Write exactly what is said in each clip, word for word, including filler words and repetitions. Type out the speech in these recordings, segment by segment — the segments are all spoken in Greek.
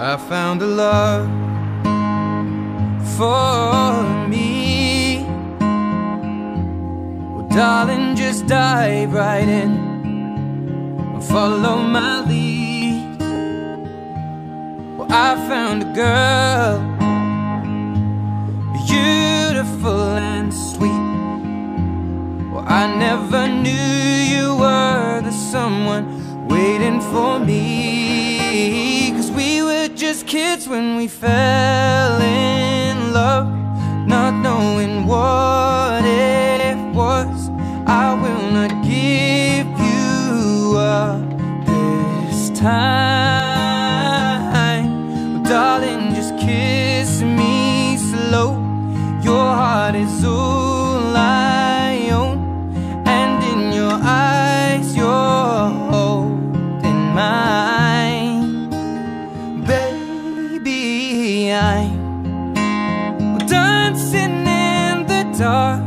I found a love for me. Well, darling, just dive right in and follow my lead. Well, I found a girl, beautiful and sweet. Well, I never knew you were the someone waiting for me. 'Cause we were just kids when we fell in love, not knowing what it was. I will not give you up this time. Oh, darling, just kiss me slow. Your heart is all I own, and in your eyes you're holding mine. I'm dancing in the dark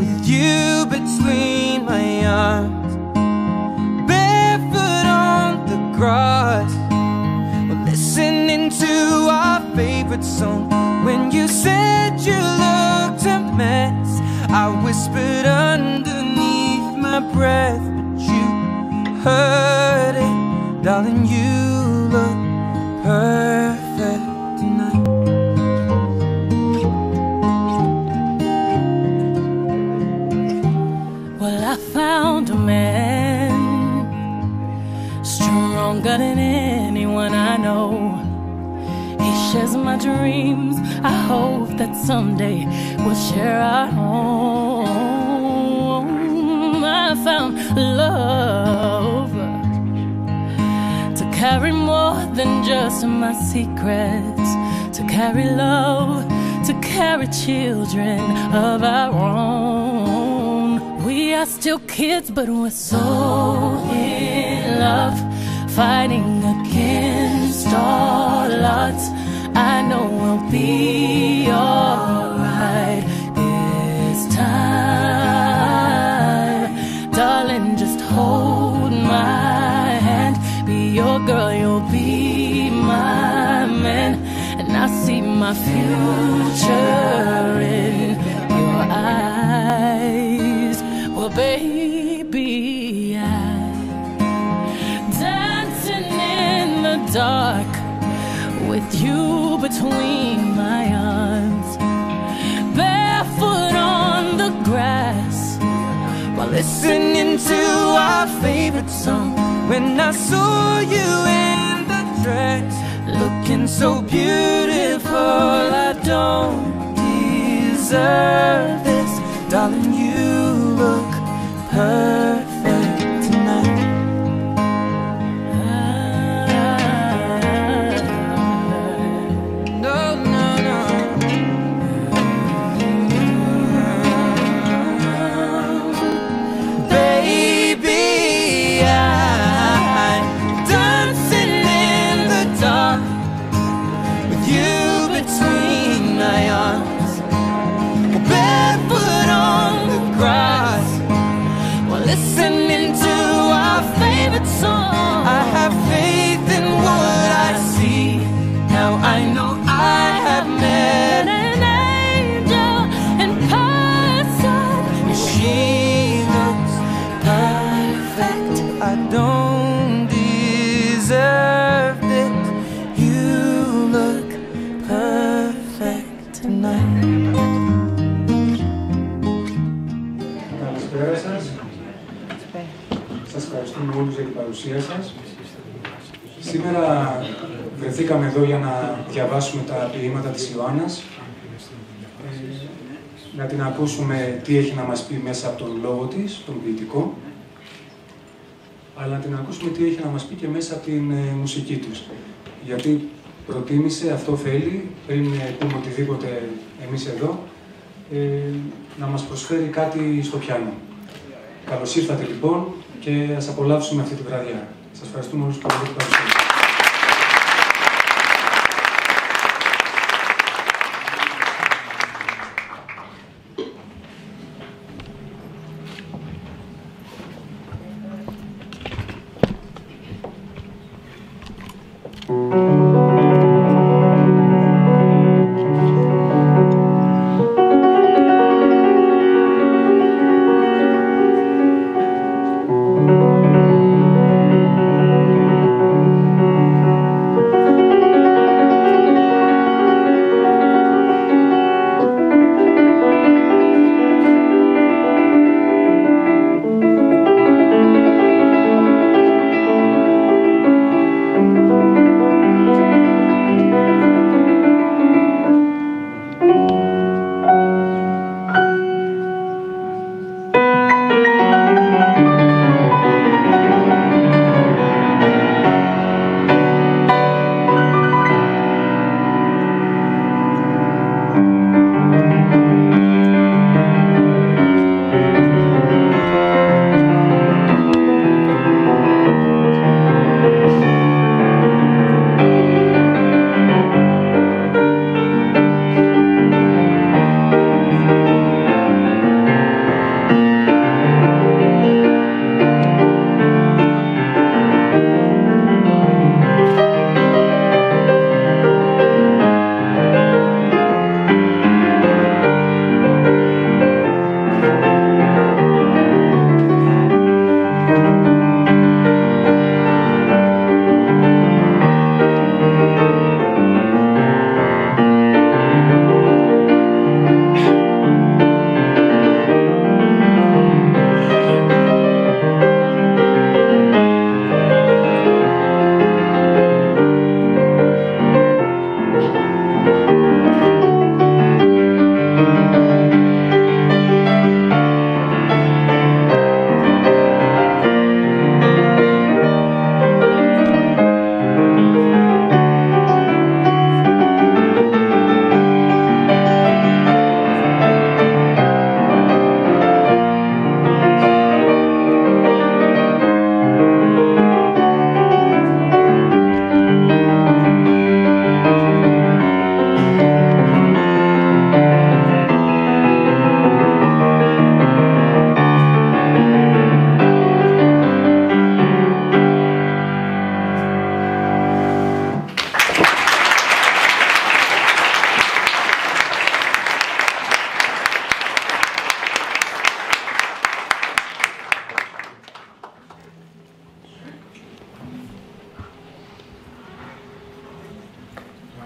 with you between my arms, barefoot on the grass, listening to our favorite song. When you said you looked a mess, I whispered underneath my breath, but you heard it. Darling, you look perfect. Well, I found a man stronger than anyone I know. He shares my dreams. I hope that someday we'll share our home. I found love to carry more than just my secrets, to carry love, to carry children of our own. We are still kids, but we're so in love, fighting against all odds. I know we'll be alright this time. Darling, just hold my hand, be your girl, you'll be my man. I see my future in your eyes. Well, baby, I'm dancing in the dark with you between my arms, barefoot on the grass, while listening to our favorite song. When I saw you in the dress, looking so beautiful, I don't deserve this. Darling, you look perfect tonight. No, no, no. Baby, I'm dancing in the dark, you between my arms, barefoot on the grass, while listening to our favorite song. I have faith in what I see. Now I know I have met an angel in person, and she looks perfect. I don't deserve it. You look perfect tonight. Καλησπέρα σας. Σας ευχαριστούμε όλους για την παρουσία σας. Σήμερα βρεθήκαμε εδώ για να διαβάσουμε τα ποίηματα της Ιωάννας, να την ακούσουμε τι έχει να μας πει μέσα από τον λόγο της, τον ποιητικό, αλλά να την ακούσουμε τι έχει να μας πει και μέσα από την μουσική της. Γιατί προτίμησε, αυτό θέλει, πριν πούμε οτιδήποτε εμείς εδώ, ε, να μας προσφέρει κάτι στο πιάνο. Καλώς ήρθατε λοιπόν και ας απολαύσουμε αυτή τη βραδιά. Σας ευχαριστούμε όλους που ήρθατε. Παρουσία.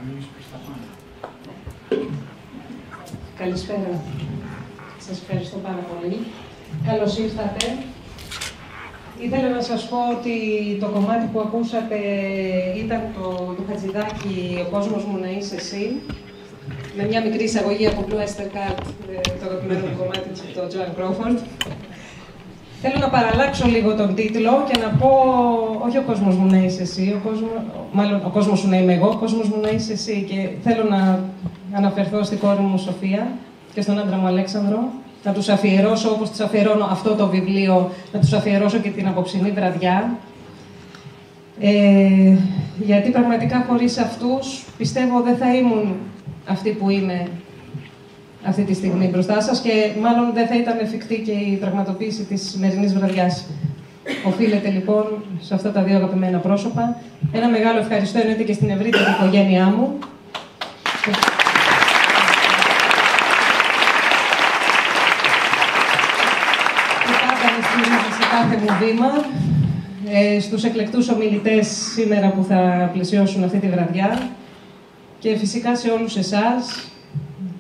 ανοίγεις προς τα πάνω. Καλησπέρα. Σας ευχαριστώ πάρα πολύ. Καλώς ήρθατε. Ήθελα να σας πω ότι το κομμάτι που ακούσατε ήταν το, το Χατζιδάκι, ο κόσμος μου να είσαι εσύ, με μια μικρή εισαγωγή από Blue Oyster Cult, το αγαπημένο μου κομμάτι της από τον John Crawford. Θέλω να παραλλάξω λίγο τον τίτλο και να πω, όχι ο κόσμος μου να είσαι εσύ, ο κόσμος, μάλλον ο κόσμος σου να είμαι εγώ, ο κόσμος μου να είσαι εσύ. Και θέλω να αναφερθώ στην κόρη μου Σοφία και στον άντρα μου Αλέξανδρο, να τους αφιερώσω όπως τους αφιερώνω αυτό το βιβλίο, να τους αφιερώσω και την απόψινή βραδιά. Ε, γιατί πραγματικά χωρίς αυτούς, πιστεύω δεν θα ήμουν αυτή που είμαι αυτή τη στιγμή μπροστά σας και μάλλον δεν θα ήταν εφικτή και η πραγματοποίηση της σημερινής βραδιάς. Οφείλεται λοιπόν σε αυτά τα δύο αγαπημένα πρόσωπα. Ένα μεγάλο ευχαριστώ εννοείται και στην ευρύτερη οικογένειά μου. Και πάντα σε κάθε μου βήμα, ε, στους εκλεκτούς ομιλητές σήμερα που θα πλησιώσουν αυτή τη βραδιά και φυσικά σε όλους εσάς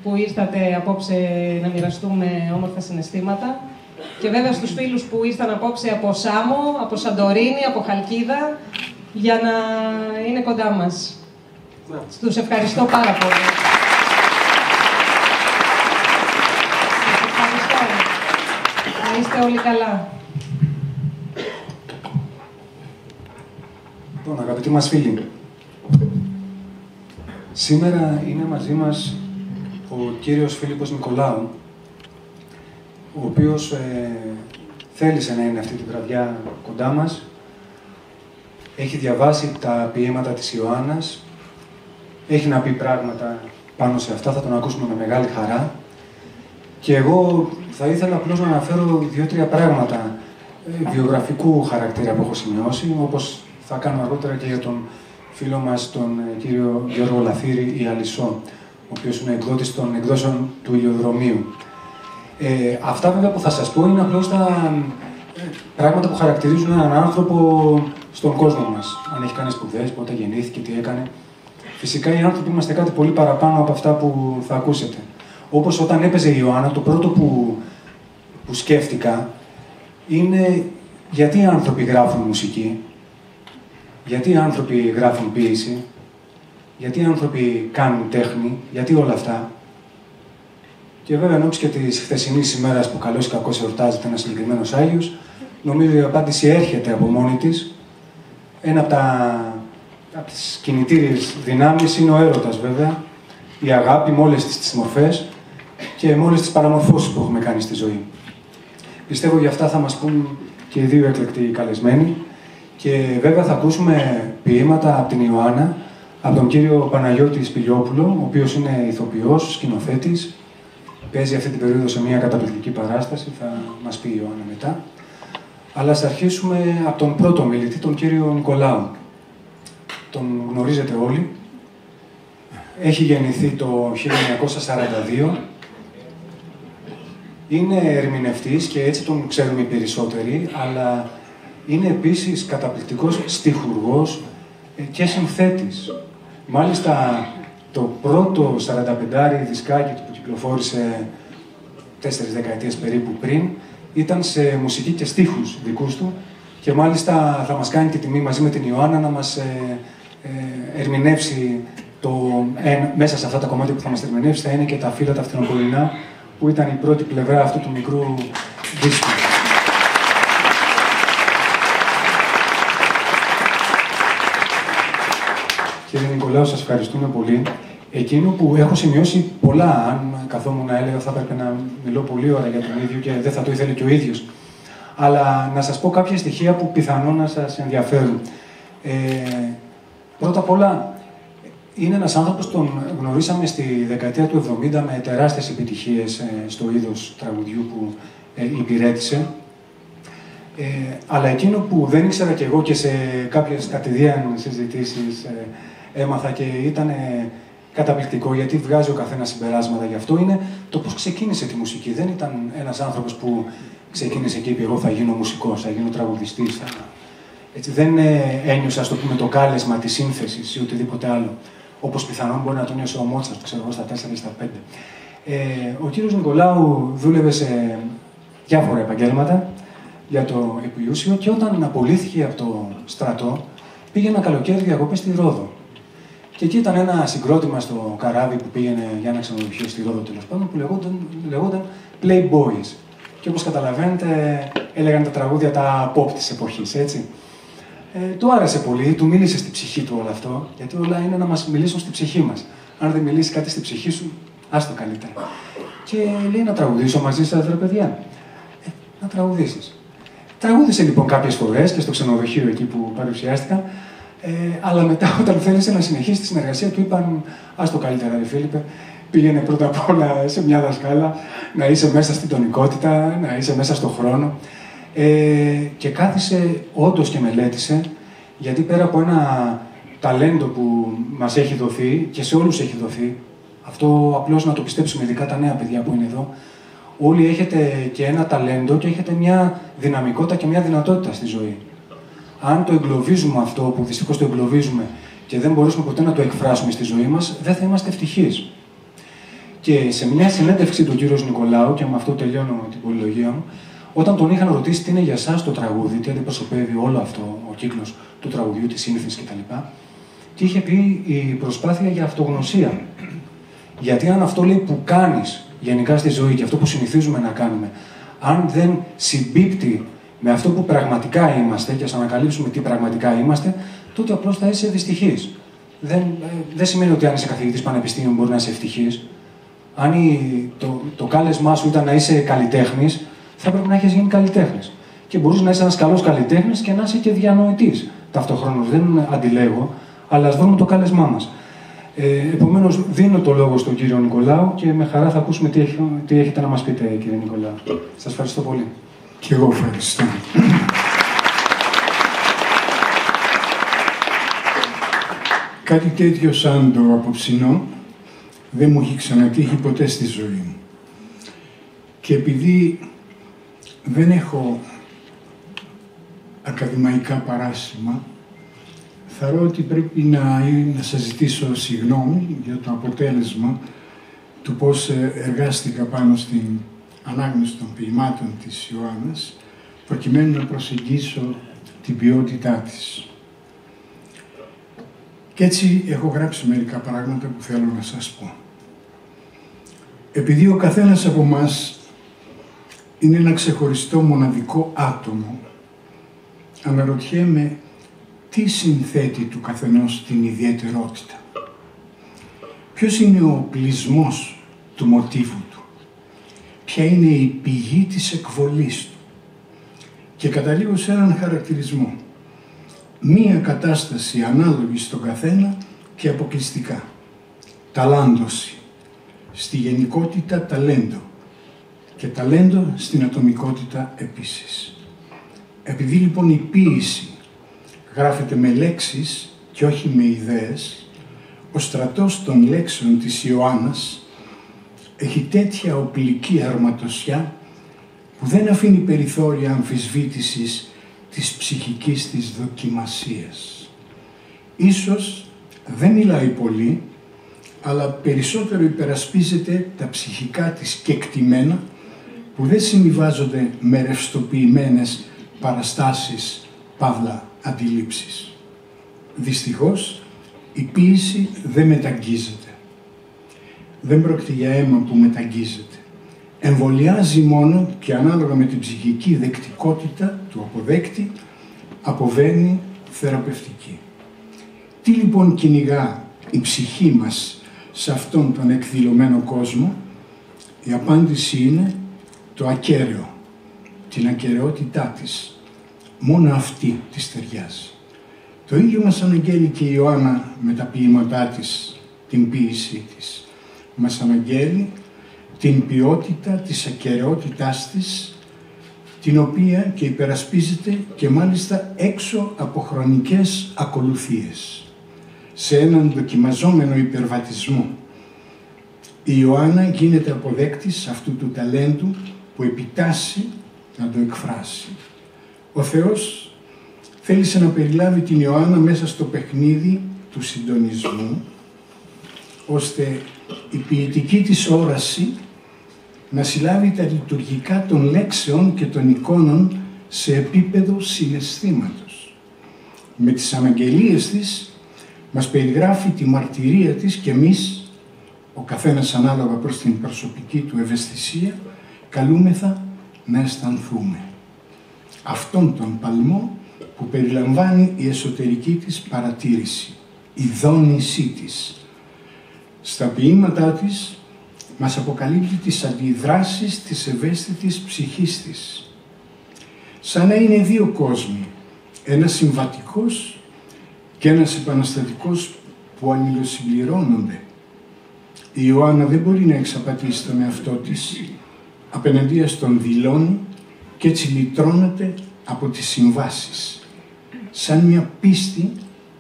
που ήρθατε απόψε να μοιραστούμε όμορφα συναισθήματα. Και βέβαια στους φίλους που ήρθαν απόψε από Σάμο, από Σαντορίνη, από Χαλκίδα, για να είναι κοντά μας. Τους ευχαριστώ πάρα πολύ. Σας ευχαριστώ. Να είστε όλοι καλά. Λοιπόν, αγαπητοί μας φίλοι, σήμερα είναι μαζί μας ο κύριος Φίλιππος Νικολάου, ο οποίος ε, θέλησε να είναι αυτή τη βραδιά κοντά μας. Έχει διαβάσει τα ποιήματα της Ιωάννας, έχει να πει πράγματα πάνω σε αυτά, θα τον ακούσουμε με μεγάλη χαρά. Και εγώ θα ήθελα απλώς να αναφέρω δύο-τρία πράγματα ε, βιογραφικού χαρακτήρα που έχω σημειώσει, όπως θα κάνω αργότερα και για τον φίλο μας, τον ε, κύριο Γιώργο Λαθύρη-Ιαλυσσό, ο οποίος είναι εκδότης των εκδόσεων του Ηλιοδρομίου. Ε, αυτά βέβαια που θα σας πω είναι απλώς τα πράγματα που χαρακτηρίζουν έναν άνθρωπο στον κόσμο μας. Αν έχει κάνει σπουδές, πότε γεννήθηκε, τι έκανε. Φυσικά οι άνθρωποι είμαστε κάτι πολύ παραπάνω από αυτά που θα ακούσετε. Όπως όταν έπαιζε η Ιωάννα, το πρώτο που, που σκέφτηκα είναι γιατί οι άνθρωποι γράφουν μουσική, γιατί οι άνθρωποι γράφουν ποίηση, γιατί οι άνθρωποι κάνουν τέχνη, γιατί όλα αυτά. Και βέβαια, εν ώψη και τη χθεσινή ημέρα που καλώς ή κακώς εορτάζεται ένας συγκεκριμένος Άγιος, νομίζω η απάντηση έρχεται από μόνη της. Ένα από, τα... από τις κινητήριες δυνάμεις είναι ο έρωτας, βέβαια, η αγάπη με όλες τις μορφές και με όλες τις παραμορφώσεις που έχουμε κάνει στη ζωή. Πιστεύω γι' αυτά θα μας πούν και οι δύο εκλεκτοί καλεσμένοι. Και βέβαια θα ακούσουμε ποίηματα από την Ιωάννα, από τον κύριο Παναγιώτη Σπηλιόπουλο, ο οποίος είναι ηθοποιός, σκηνοθέτης, παίζει αυτή την περίοδο σε μια καταπληκτική παράσταση, θα μας πει η Ιωάννα μετά. Αλλά ας αρχίσουμε από τον πρώτο μιλητή, τον κύριο Νικολάου. Τον γνωρίζετε όλοι. Έχει γεννηθεί το χίλια εννιακόσια σαράντα δύο. Είναι ερμηνευτής και έτσι τον ξέρουμε οι περισσότεροι, αλλά είναι επίσης καταπληκτικός στιχουργός και συνθέτης. Μάλιστα, το πρώτο σαρανταπεντάρι δισκάκι του που κυκλοφόρησε τέσσερις δεκαετίες περίπου πριν ήταν σε μουσική και στίχους δικούς του και μάλιστα θα μας κάνει τη τιμή μαζί με την Ιωάννα να μας ε, ε, ερμηνεύσει το, ε, μέσα σε αυτά τα κομμάτια που θα μας ερμηνεύσει θα είναι και τα φύλλα τα φθινοπωρινά που ήταν η πρώτη πλευρά αυτού του μικρού δίσκου. Κύριε Νικολάου, σας ευχαριστούμε πολύ. Εκείνο που έχω σημειώσει πολλά, αν καθόμουν να έλεγα, θα έπρεπε να μιλώ πολύ ώρα για τον ίδιο και δεν θα το ήθελε και ο ίδιος. Αλλά να σας πω κάποια στοιχεία που πιθανόν να σας ενδιαφέρουν. Ε, πρώτα απ' όλα, είναι ένας άνθρωπος, τον γνωρίσαμε στη δεκαετία του εβδομήντα με τεράστιες επιτυχίες στο είδος τραγουδιού που υπηρέτησε. Ε, αλλά εκείνο που δεν ήξερα κι εγώ και σε κάποιες κατηδίαν συζητήσεις ε, έμαθα και ήταν ε, καταπληκτικό γιατί βγάζει ο καθένας συμπεράσματα γι' αυτό είναι το πώς ξεκίνησε τη μουσική. Δεν ήταν ένας άνθρωπος που ξεκίνησε και είπε εγώ θα γίνω μουσικός, θα γίνω τραγουδιστής. Θα... Έτσι, δεν ε, ένιωσα, ας το πούμε, το κάλεσμα της σύνθεσης ή οτιδήποτε άλλο. όπως πιθανόν μπορεί να τον νιώσει ο Μότσαρτ, ξέρω εγώ, στα τέσσερα ή στα πέντε. Ε, ο κύριος Νικολάου δούλευε σε διάφορα επαγγέλματα για το επιούσιο και όταν απολύθηκε από το στρατό, πήγε ένα καλοκαίρι διακοπές στη Ρόδο. Και εκεί ήταν ένα συγκρότημα στο καράβι που πήγαινε για ένα ξενοδοχείο στη Ρόδο, τέλος πάντων, που λεγόταν, λεγόταν Playboys. Και όπως καταλαβαίνετε, έλεγαν τα τραγούδια τα pop της εποχής, έτσι. Ε, του άρεσε πολύ, του μίλησε στη ψυχή του όλο αυτό, γιατί όλα είναι να μας μιλήσουν στη ψυχή μας. Αν δεν μιλήσει κάτι στη ψυχή σου, άστο καλύτερα. Και λέει να τραγουδήσω μαζί σας, ρε παιδιά. Ε, να τραγουδήσεις. Τραγούδισε λοιπόν κάποιες φορές και στο ξενοδοχείο εκεί που παρουσιάστηκα, ε, αλλά μετά όταν θέλησε να συνεχίσει τη συνεργασία του είπαν «Άστο καλύτερα ρε Φίλιππε, πήγαινε πρώτα απ' όλα σε μια δασκάλα, να είσαι μέσα στην τονικότητα, να είσαι μέσα στον χρόνο». Ε, και κάθισε όντως και μελέτησε, γιατί πέρα από ένα ταλέντο που μας έχει δοθεί και σε όλους έχει δοθεί, αυτό απλώς να το πιστέψουμε, ειδικά τα νέα παιδιά που είναι εδώ, όλοι έχετε και ένα ταλέντο και έχετε μια δυναμικότητα και μια δυνατότητα στη ζωή. Αν το εγκλωβίζουμε αυτό, που δυστυχώς το εγκλωβίζουμε και δεν μπορούσαμε ποτέ να το εκφράσουμε στη ζωή μας, δεν θα είμαστε ευτυχείς. Και σε μια συνέντευξη του κύριου Νικολάου, και με αυτό τελειώνω την πολυλογία μου, όταν τον είχαν ρωτήσει τι είναι για εσάς το τραγούδι, τι αντιπροσωπεύει όλο αυτό ο κύκλος του τραγουδιού, της σύνθεσης κτλ., τι είχε πει η προσπάθεια για αυτογνωσία. Γιατί αν αυτό λέει που κάνεις γενικά στη ζωή και αυτό που συνηθίζουμε να κάνουμε, αν δεν συμπίπτει με αυτό που πραγματικά είμαστε, και ας ανακαλύψουμε τι πραγματικά είμαστε, τότε απλώς θα είσαι δυστυχής. Δεν, δεν σημαίνει ότι αν είσαι καθηγητής πανεπιστήμιου μπορεί να είσαι ευτυχής. Αν η, το, το κάλεσμά σου ήταν να είσαι καλλιτέχνης, θα πρέπει να έχεις γίνει καλλιτέχνης. Και μπορείς να είσαι ένας καλός καλλιτέχνης και να είσαι και διανοητής ταυτόχρονα. Δεν αντιλέγω, αλλά ας δούμε το κάλεσμά μας. Ε, επομένως, δίνω το λόγο στον κύριο Νικολάου και με χαρά θα ακούσουμε τι, έχ, τι έχετε να μας πείτε, κύριε Νικολάου. Σας ευχαριστώ πολύ. Και εγώ ευχαριστώ. Κάτι τέτοιο σαν το απόψινό δεν μου έχει ξανατύχει ποτέ στη ζωή μου. Και επειδή δεν έχω ακαδημαϊκά παράσημα, θεωρώ ότι πρέπει να, να σας ζητήσω συγγνώμη για το αποτέλεσμα του πώς εργάστηκα πάνω στην ανάγνωση των ποιημάτων της Ιωάννας, προκειμένου να προσεγγίσω την ποιότητά της. Κι έτσι έχω γράψει μερικά πράγματα που θέλω να σας πω. Επειδή ο καθένας από μας είναι ένα ξεχωριστό μοναδικό άτομο, αναρωτιέμαι τι συνθέτει του καθενός την ιδιαιτερότητα. Ποιος είναι ο πλεισμός του μοτίβου του. Ποια είναι η πηγή της εκβολής του. Και καταλήγω σε έναν χαρακτηρισμό. Μία κατάσταση ανάλογη στον καθένα και αποκλειστικά. Ταλάντωση. Στη γενικότητα ταλέντο. Και ταλέντο στην ατομικότητα επίσης. Επειδή λοιπόν η ποίηση γράφεται με λέξεις και όχι με ιδέες, ο στρατός των λέξεων της Ιωάννας έχει τέτοια οπλική αρματοσιά που δεν αφήνει περιθώρια αμφισβήτησης της ψυχικής της δοκιμασίας. Ίσως δεν μιλάει πολύ, αλλά περισσότερο υπερασπίζεται τα ψυχικά της κεκτημένα που δεν συμβιβάζονται με ρευστοποιημένες παραστάσεις, παύλα, αντιλήψεις. Δυστυχώς, η ποίηση δεν μεταγγίζεται. Δεν πρόκειται για αίμα που μεταγγίζεται. Εμβολιάζει μόνο και ανάλογα με την ψυχική δεκτικότητα του αποδέκτη, αποβαίνει θεραπευτική. Τι λοιπόν κυνηγά η ψυχή μας σε αυτόν τον εκδηλωμένο κόσμο? Η απάντηση είναι το ακέραιο, την ακεραιότητά της. Μόνο αυτή της ταιριάζει. Το ίδιο μας αναγγέλει και η Ιωάννα με τα ποιήματά της, την ποίησή της. Μας αναγγέλει την ποιότητα της ακεραιότητάς της, την οποία και υπερασπίζεται και μάλιστα έξω από χρονικές ακολουθίες. Σε έναν δοκιμαζόμενο υπερβατισμό. Η Ιωάννα γίνεται αποδέκτης αυτού του ταλέντου που επιτάσσει να το εκφράσει. Ο Θεός θέλησε να περιλάβει την Ιωάννα μέσα στο παιχνίδι του συντονισμού, ώστε η ποιητική της όραση να συλλάβει τα λειτουργικά των λέξεων και των εικόνων σε επίπεδο συναισθήματος. Με τις αναγγελίες της μας περιγράφει τη μαρτυρία της και εμείς, ο καθένας ανάλογα προς την προσωπική του ευαισθησία, καλούμεθα να αισθανθούμε αυτόν τον παλμό που περιλαμβάνει η εσωτερική της παρατήρηση, η δόνησή της. Στα ποίηματά της μας αποκαλύπτει τις αντιδράσεις της ευαίσθητης ψυχής της. Σαν να είναι δύο κόσμοι, ένας συμβατικός και ένας επαναστατικός που αλληλοσυμπληρώνονται. Η Ιωάννα δεν μπορεί να εξαπατήσει τον εαυτό της, απέναντίας τον δηλώνει και έτσι λυτρώνεται από τις συμβάσεις, σαν μια πίστη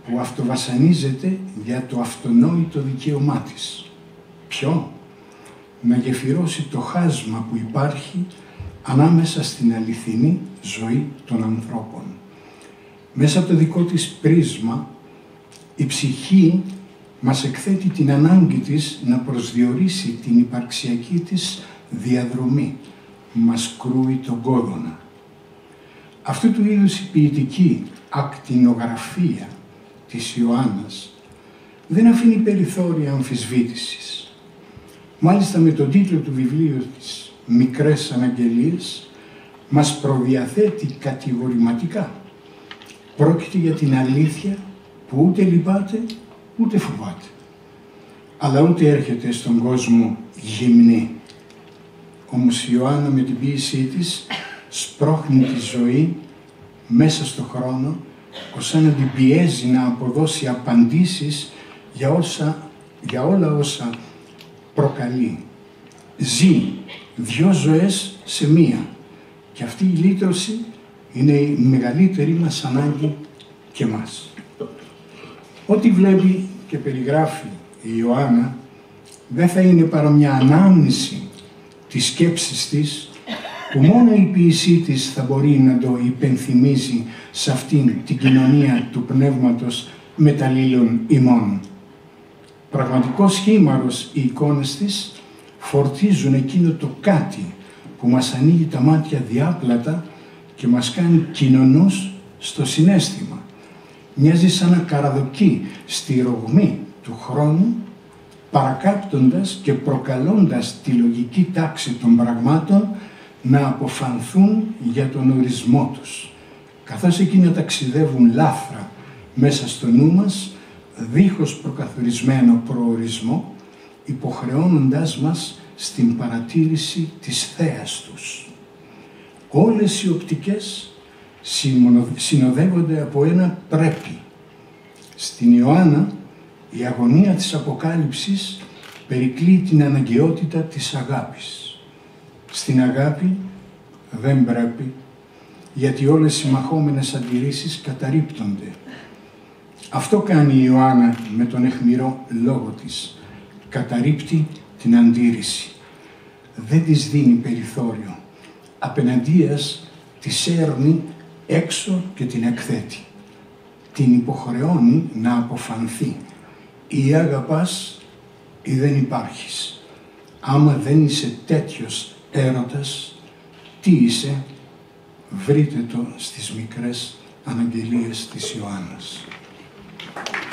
που αυτοβασανίζεται για το αυτονόητο δικαίωμά της. Ποιο? Να γεφυρώσει το χάσμα που υπάρχει ανάμεσα στην αληθινή ζωή των ανθρώπων. Μέσα από το δικό της πρίσμα, η ψυχή μας εκθέτει την ανάγκη της να προσδιορίσει την υπαρξιακή της διαδρομή, μας κρούει τον κόδωνα. Αυτού του είδους η ποιητική ακτινογραφία της Ιωάννας δεν αφήνει περιθώρια αμφισβήτησης. Μάλιστα με τον τίτλο του βιβλίου της «Μικρές Αναγγελίες» μας προδιαθέτει κατηγορηματικά. Πρόκειται για την αλήθεια που ούτε λυπάται, ούτε φοβάται, αλλά ούτε έρχεται στον κόσμο γυμνή. Όμως η Ιωάννα με την ποίησή της σπρώχνει τη ζωή μέσα στον χρόνο, ώστε να την πιέζει να αποδώσει απαντήσεις για, όσα, για όλα όσα προκαλεί. Ζει δύο ζωές σε μία και αυτή η λύτρωση είναι η μεγαλύτερη μας ανάγκη και μας. Ό,τι βλέπει και περιγράφει η Ιωάννα δεν θα είναι παρά μια ανάμνηση της σκέψης της, που μόνο η ποιησή της θα μπορεί να το υπενθυμίζει σε αυτήν την κοινωνία του πνεύματος μεταλλήλων ημών. Πραγματικός χήμαρος οι εικόνες της φορτίζουν εκείνο το κάτι που μας ανοίγει τα μάτια διάπλατα και μας κάνει κοινωνούς στο συναίσθημα. Μοιάζει σαν να καραδοκεί στη ρογμή του χρόνου, παρακάπτοντας και προκαλώντας τη λογική τάξη των πραγμάτων να αποφανθούν για τον ορισμό τους. Καθώς εκείνα ταξιδεύουν λάθρα μέσα στο νου μας, δίχως προκαθορισμένο προορισμό, υποχρεώνοντας μας στην παρατήρηση της θέας τους. Όλες οι οπτικές συνοδεύονται από ένα πρέπει. Στην Ιωάννα, η αγωνία της αποκάλυψης περικλεί την αναγκαιότητα της αγάπης. Στην αγάπη δεν πρέπει, γιατί όλες οι συμμαχόμενες αντιρρήσεις καταρρίπτονται. Αυτό κάνει η Ιωάννα με τον αιχμηρό λόγο της. Καταρρίπτει την αντίρρηση. Δεν της δίνει περιθώριο. Απεναντίας της έρνει έξω και την εκθέτει. Την υποχρεώνει να αποφανθεί. Ή αγαπάς ή δεν υπάρχεις. Άμα δεν είσαι τέτοιος έρωτας, τι είσαι? Βρείτε το στις Μικρές Αναγγελίες της Ιωάννας. Ευχαριστούμε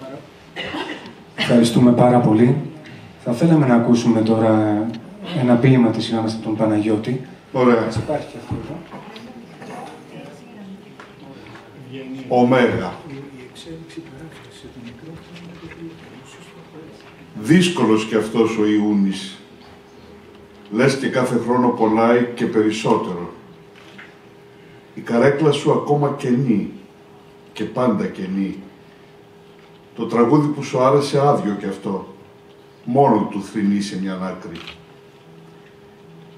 πάρα, Ευχαριστούμε πάρα πολύ. Θα θέλαμε να ακούσουμε τώρα ένα ποίημα της Ιωάννας από τον Παναγιώτη. Ωραία. Έτσι υπάρχει και αυτό εδώ. Ωμέγα. Δύσκολος κι αυτός ο Ιούνις. Λες και κάθε χρόνο πονάει και περισσότερο. Η καρέκλα σου ακόμα κενή και πάντα κενή. Το τραγούδι που σου άρεσε άδειο κι αυτό. Μόνο του θρηνεί σε μια άκρη.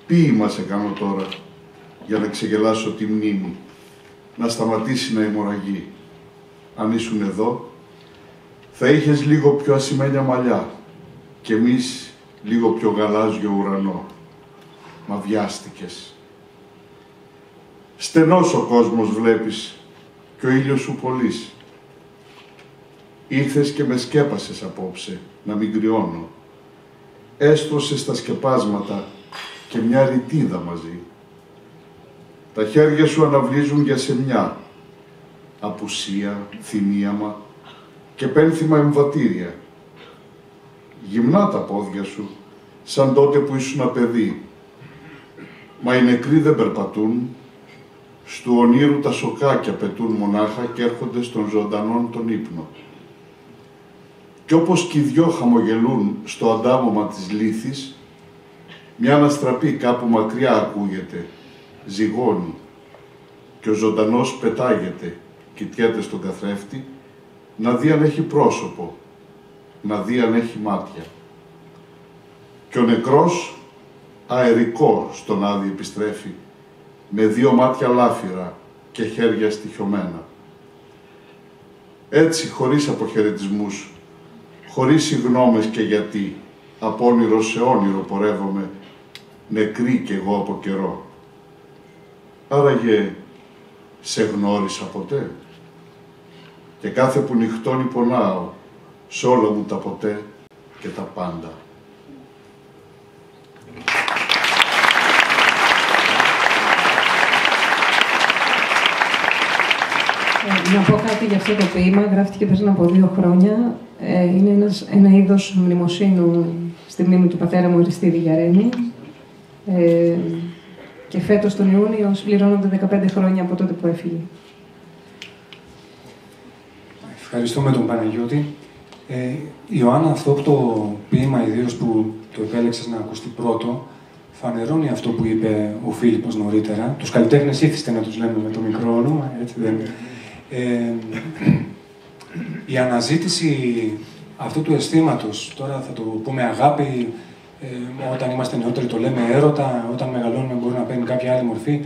Ποίημα σε κάνω τώρα για να ξεγελάσω τη μνήμη, να σταματήσει να αιμορραγεί. Αν ήσουν εδώ, θα είχες λίγο πιο ασημένια μαλλιά και εμείς λίγο πιο γαλάζιο ουρανό. Μα βιάστηκες. Στενός ο κόσμος βλέπεις και ο ήλιος σου πωλείς. Ήρθες και με σκέπασες απόψε, να μην κρυώνω. Έστρωσες τα σκεπάσματα και μια ρητίδα μαζί. Τα χέρια σου αναβλύζουν για σεμιά, απουσία, θυμίαμα και πένθυμα εμβατήρια. Γυμνά τα πόδια σου, σαν τότε που ήσουν παιδί. Μα οι νεκροί δεν περπατούν, στου ονείρου τα σοκάκια πετούν μονάχα και έρχονται στον ζωντανόν τον ύπνο. Κι όπως κι οι δυο χαμογελούν στο αντάμωμα της λύθης, μια αναστραπή κάπου μακριά ακούγεται, ζυγώνει, και ο ζωντανός πετάγεται, κοιτιέται στον καθρέφτη, να δει αν έχει πρόσωπο, να δει αν έχει μάτια. Και ο νεκρός, αερικό στον άδει επιστρέφει, με δύο μάτια λάφυρα και χέρια στοιχιωμένα. Έτσι, χωρίς αποχαιρετισμούς, χωρίς συγγνώμες και γιατί, από όνειρο σε όνειρο πορεύομαι, νεκρή κι εγώ από καιρό. Άραγε, σε γνώρισα ποτέ, και κάθε που νυχτώνει πονάω, σ' όλα μου τα ποτέ και τα πάντα. Να πω κάτι για αυτό το ποίημα. Γράφτηκε πριν από δύο χρόνια. Είναι ένας, ένα είδος μνημοσύνου στη μνήμη του πατέρα μου, Αριστείδη Γιαρένη. Ε, και φέτος τον Ιούνιο συμπληρώνονται δεκαπέντε χρόνια από τότε που έφυγε. Ευχαριστούμε τον Παναγιώτη. Ε, Ιωάννα, αυτό το ποίημα, ιδίως που το επέλεξες να ακουστεί πρώτο, φανερώνει αυτό που είπε ο Φίλιππος νωρίτερα. Τους καλλιτέχνες ήθιστε να τους λέμε με το μικρό όνομα, έτσι δεν είναι. Ε, η αναζήτηση αυτού του αισθήματος, τώρα θα το πούμε αγάπη, ε, όταν είμαστε νεότεροι το λέμε έρωτα, όταν μεγαλώνουμε μπορεί να παίρνει κάποια άλλη μορφή.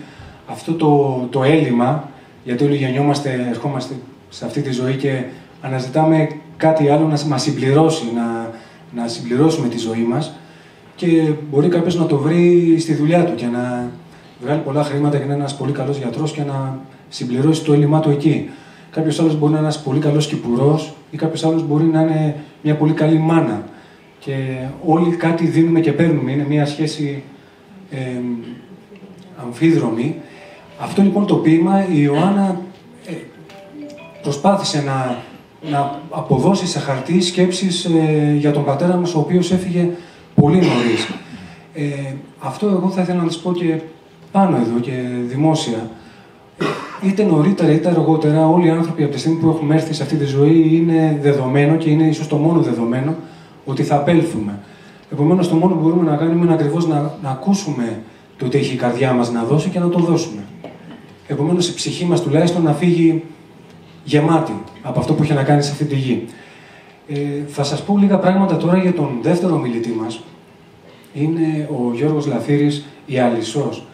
Αυτό το, το έλλειμμα, γιατί όλοι γεννιόμαστε, ερχόμαστε σε αυτή τη ζωή και αναζητάμε κάτι άλλο να μας συμπληρώσει, να, να συμπληρώσουμε τη ζωή μας, και μπορεί κάποιος να το βρει στη δουλειά του και να βγάλει πολλά χρήματα και να είναι ένας πολύ καλός γιατρός και να συμπληρώσει το έλλειμμα του εκεί. Κάποιος άλλος μπορεί να είναι ένας πολύ καλός κυπουρός ή κάποιος άλλος μπορεί να είναι μια πολύ καλή μάνα. Και όλοι κάτι δίνουμε και παίρνουμε. Είναι μια σχέση ε, αμφίδρομη. Αυτό λοιπόν το ποίημα η Ιωάννα ε, προσπάθησε να, να αποδώσει σε χαρτί σκέψεις ε, για τον πατέρα μας, ο οποίος έφυγε πολύ νωρίς. Ε, αυτό εγώ θα ήθελα να της πω και πάνω εδώ και δημόσια. Είτε νωρίτερα είτε αργότερα, όλοι οι άνθρωποι από τη στιγμή που έχουμε έρθει σε αυτή τη ζωή είναι δεδομένο και είναι ίσως το μόνο δεδομένο ότι θα απέλθουμε. Επομένως, το μόνο που μπορούμε να κάνουμε είναι ακριβώς να, να ακούσουμε το τι έχει η καρδιά μας να δώσει και να το δώσουμε. Επομένως, η ψυχή μας τουλάχιστον να φύγει γεμάτη από αυτό που είχε να κάνει σε αυτή τη γη. Ε, θα σας πω λίγα πράγματα τώρα για τον δεύτερο ομιλητή μας. Είναι ο Γιώργος Λαθύρης-Ιαλυσσός,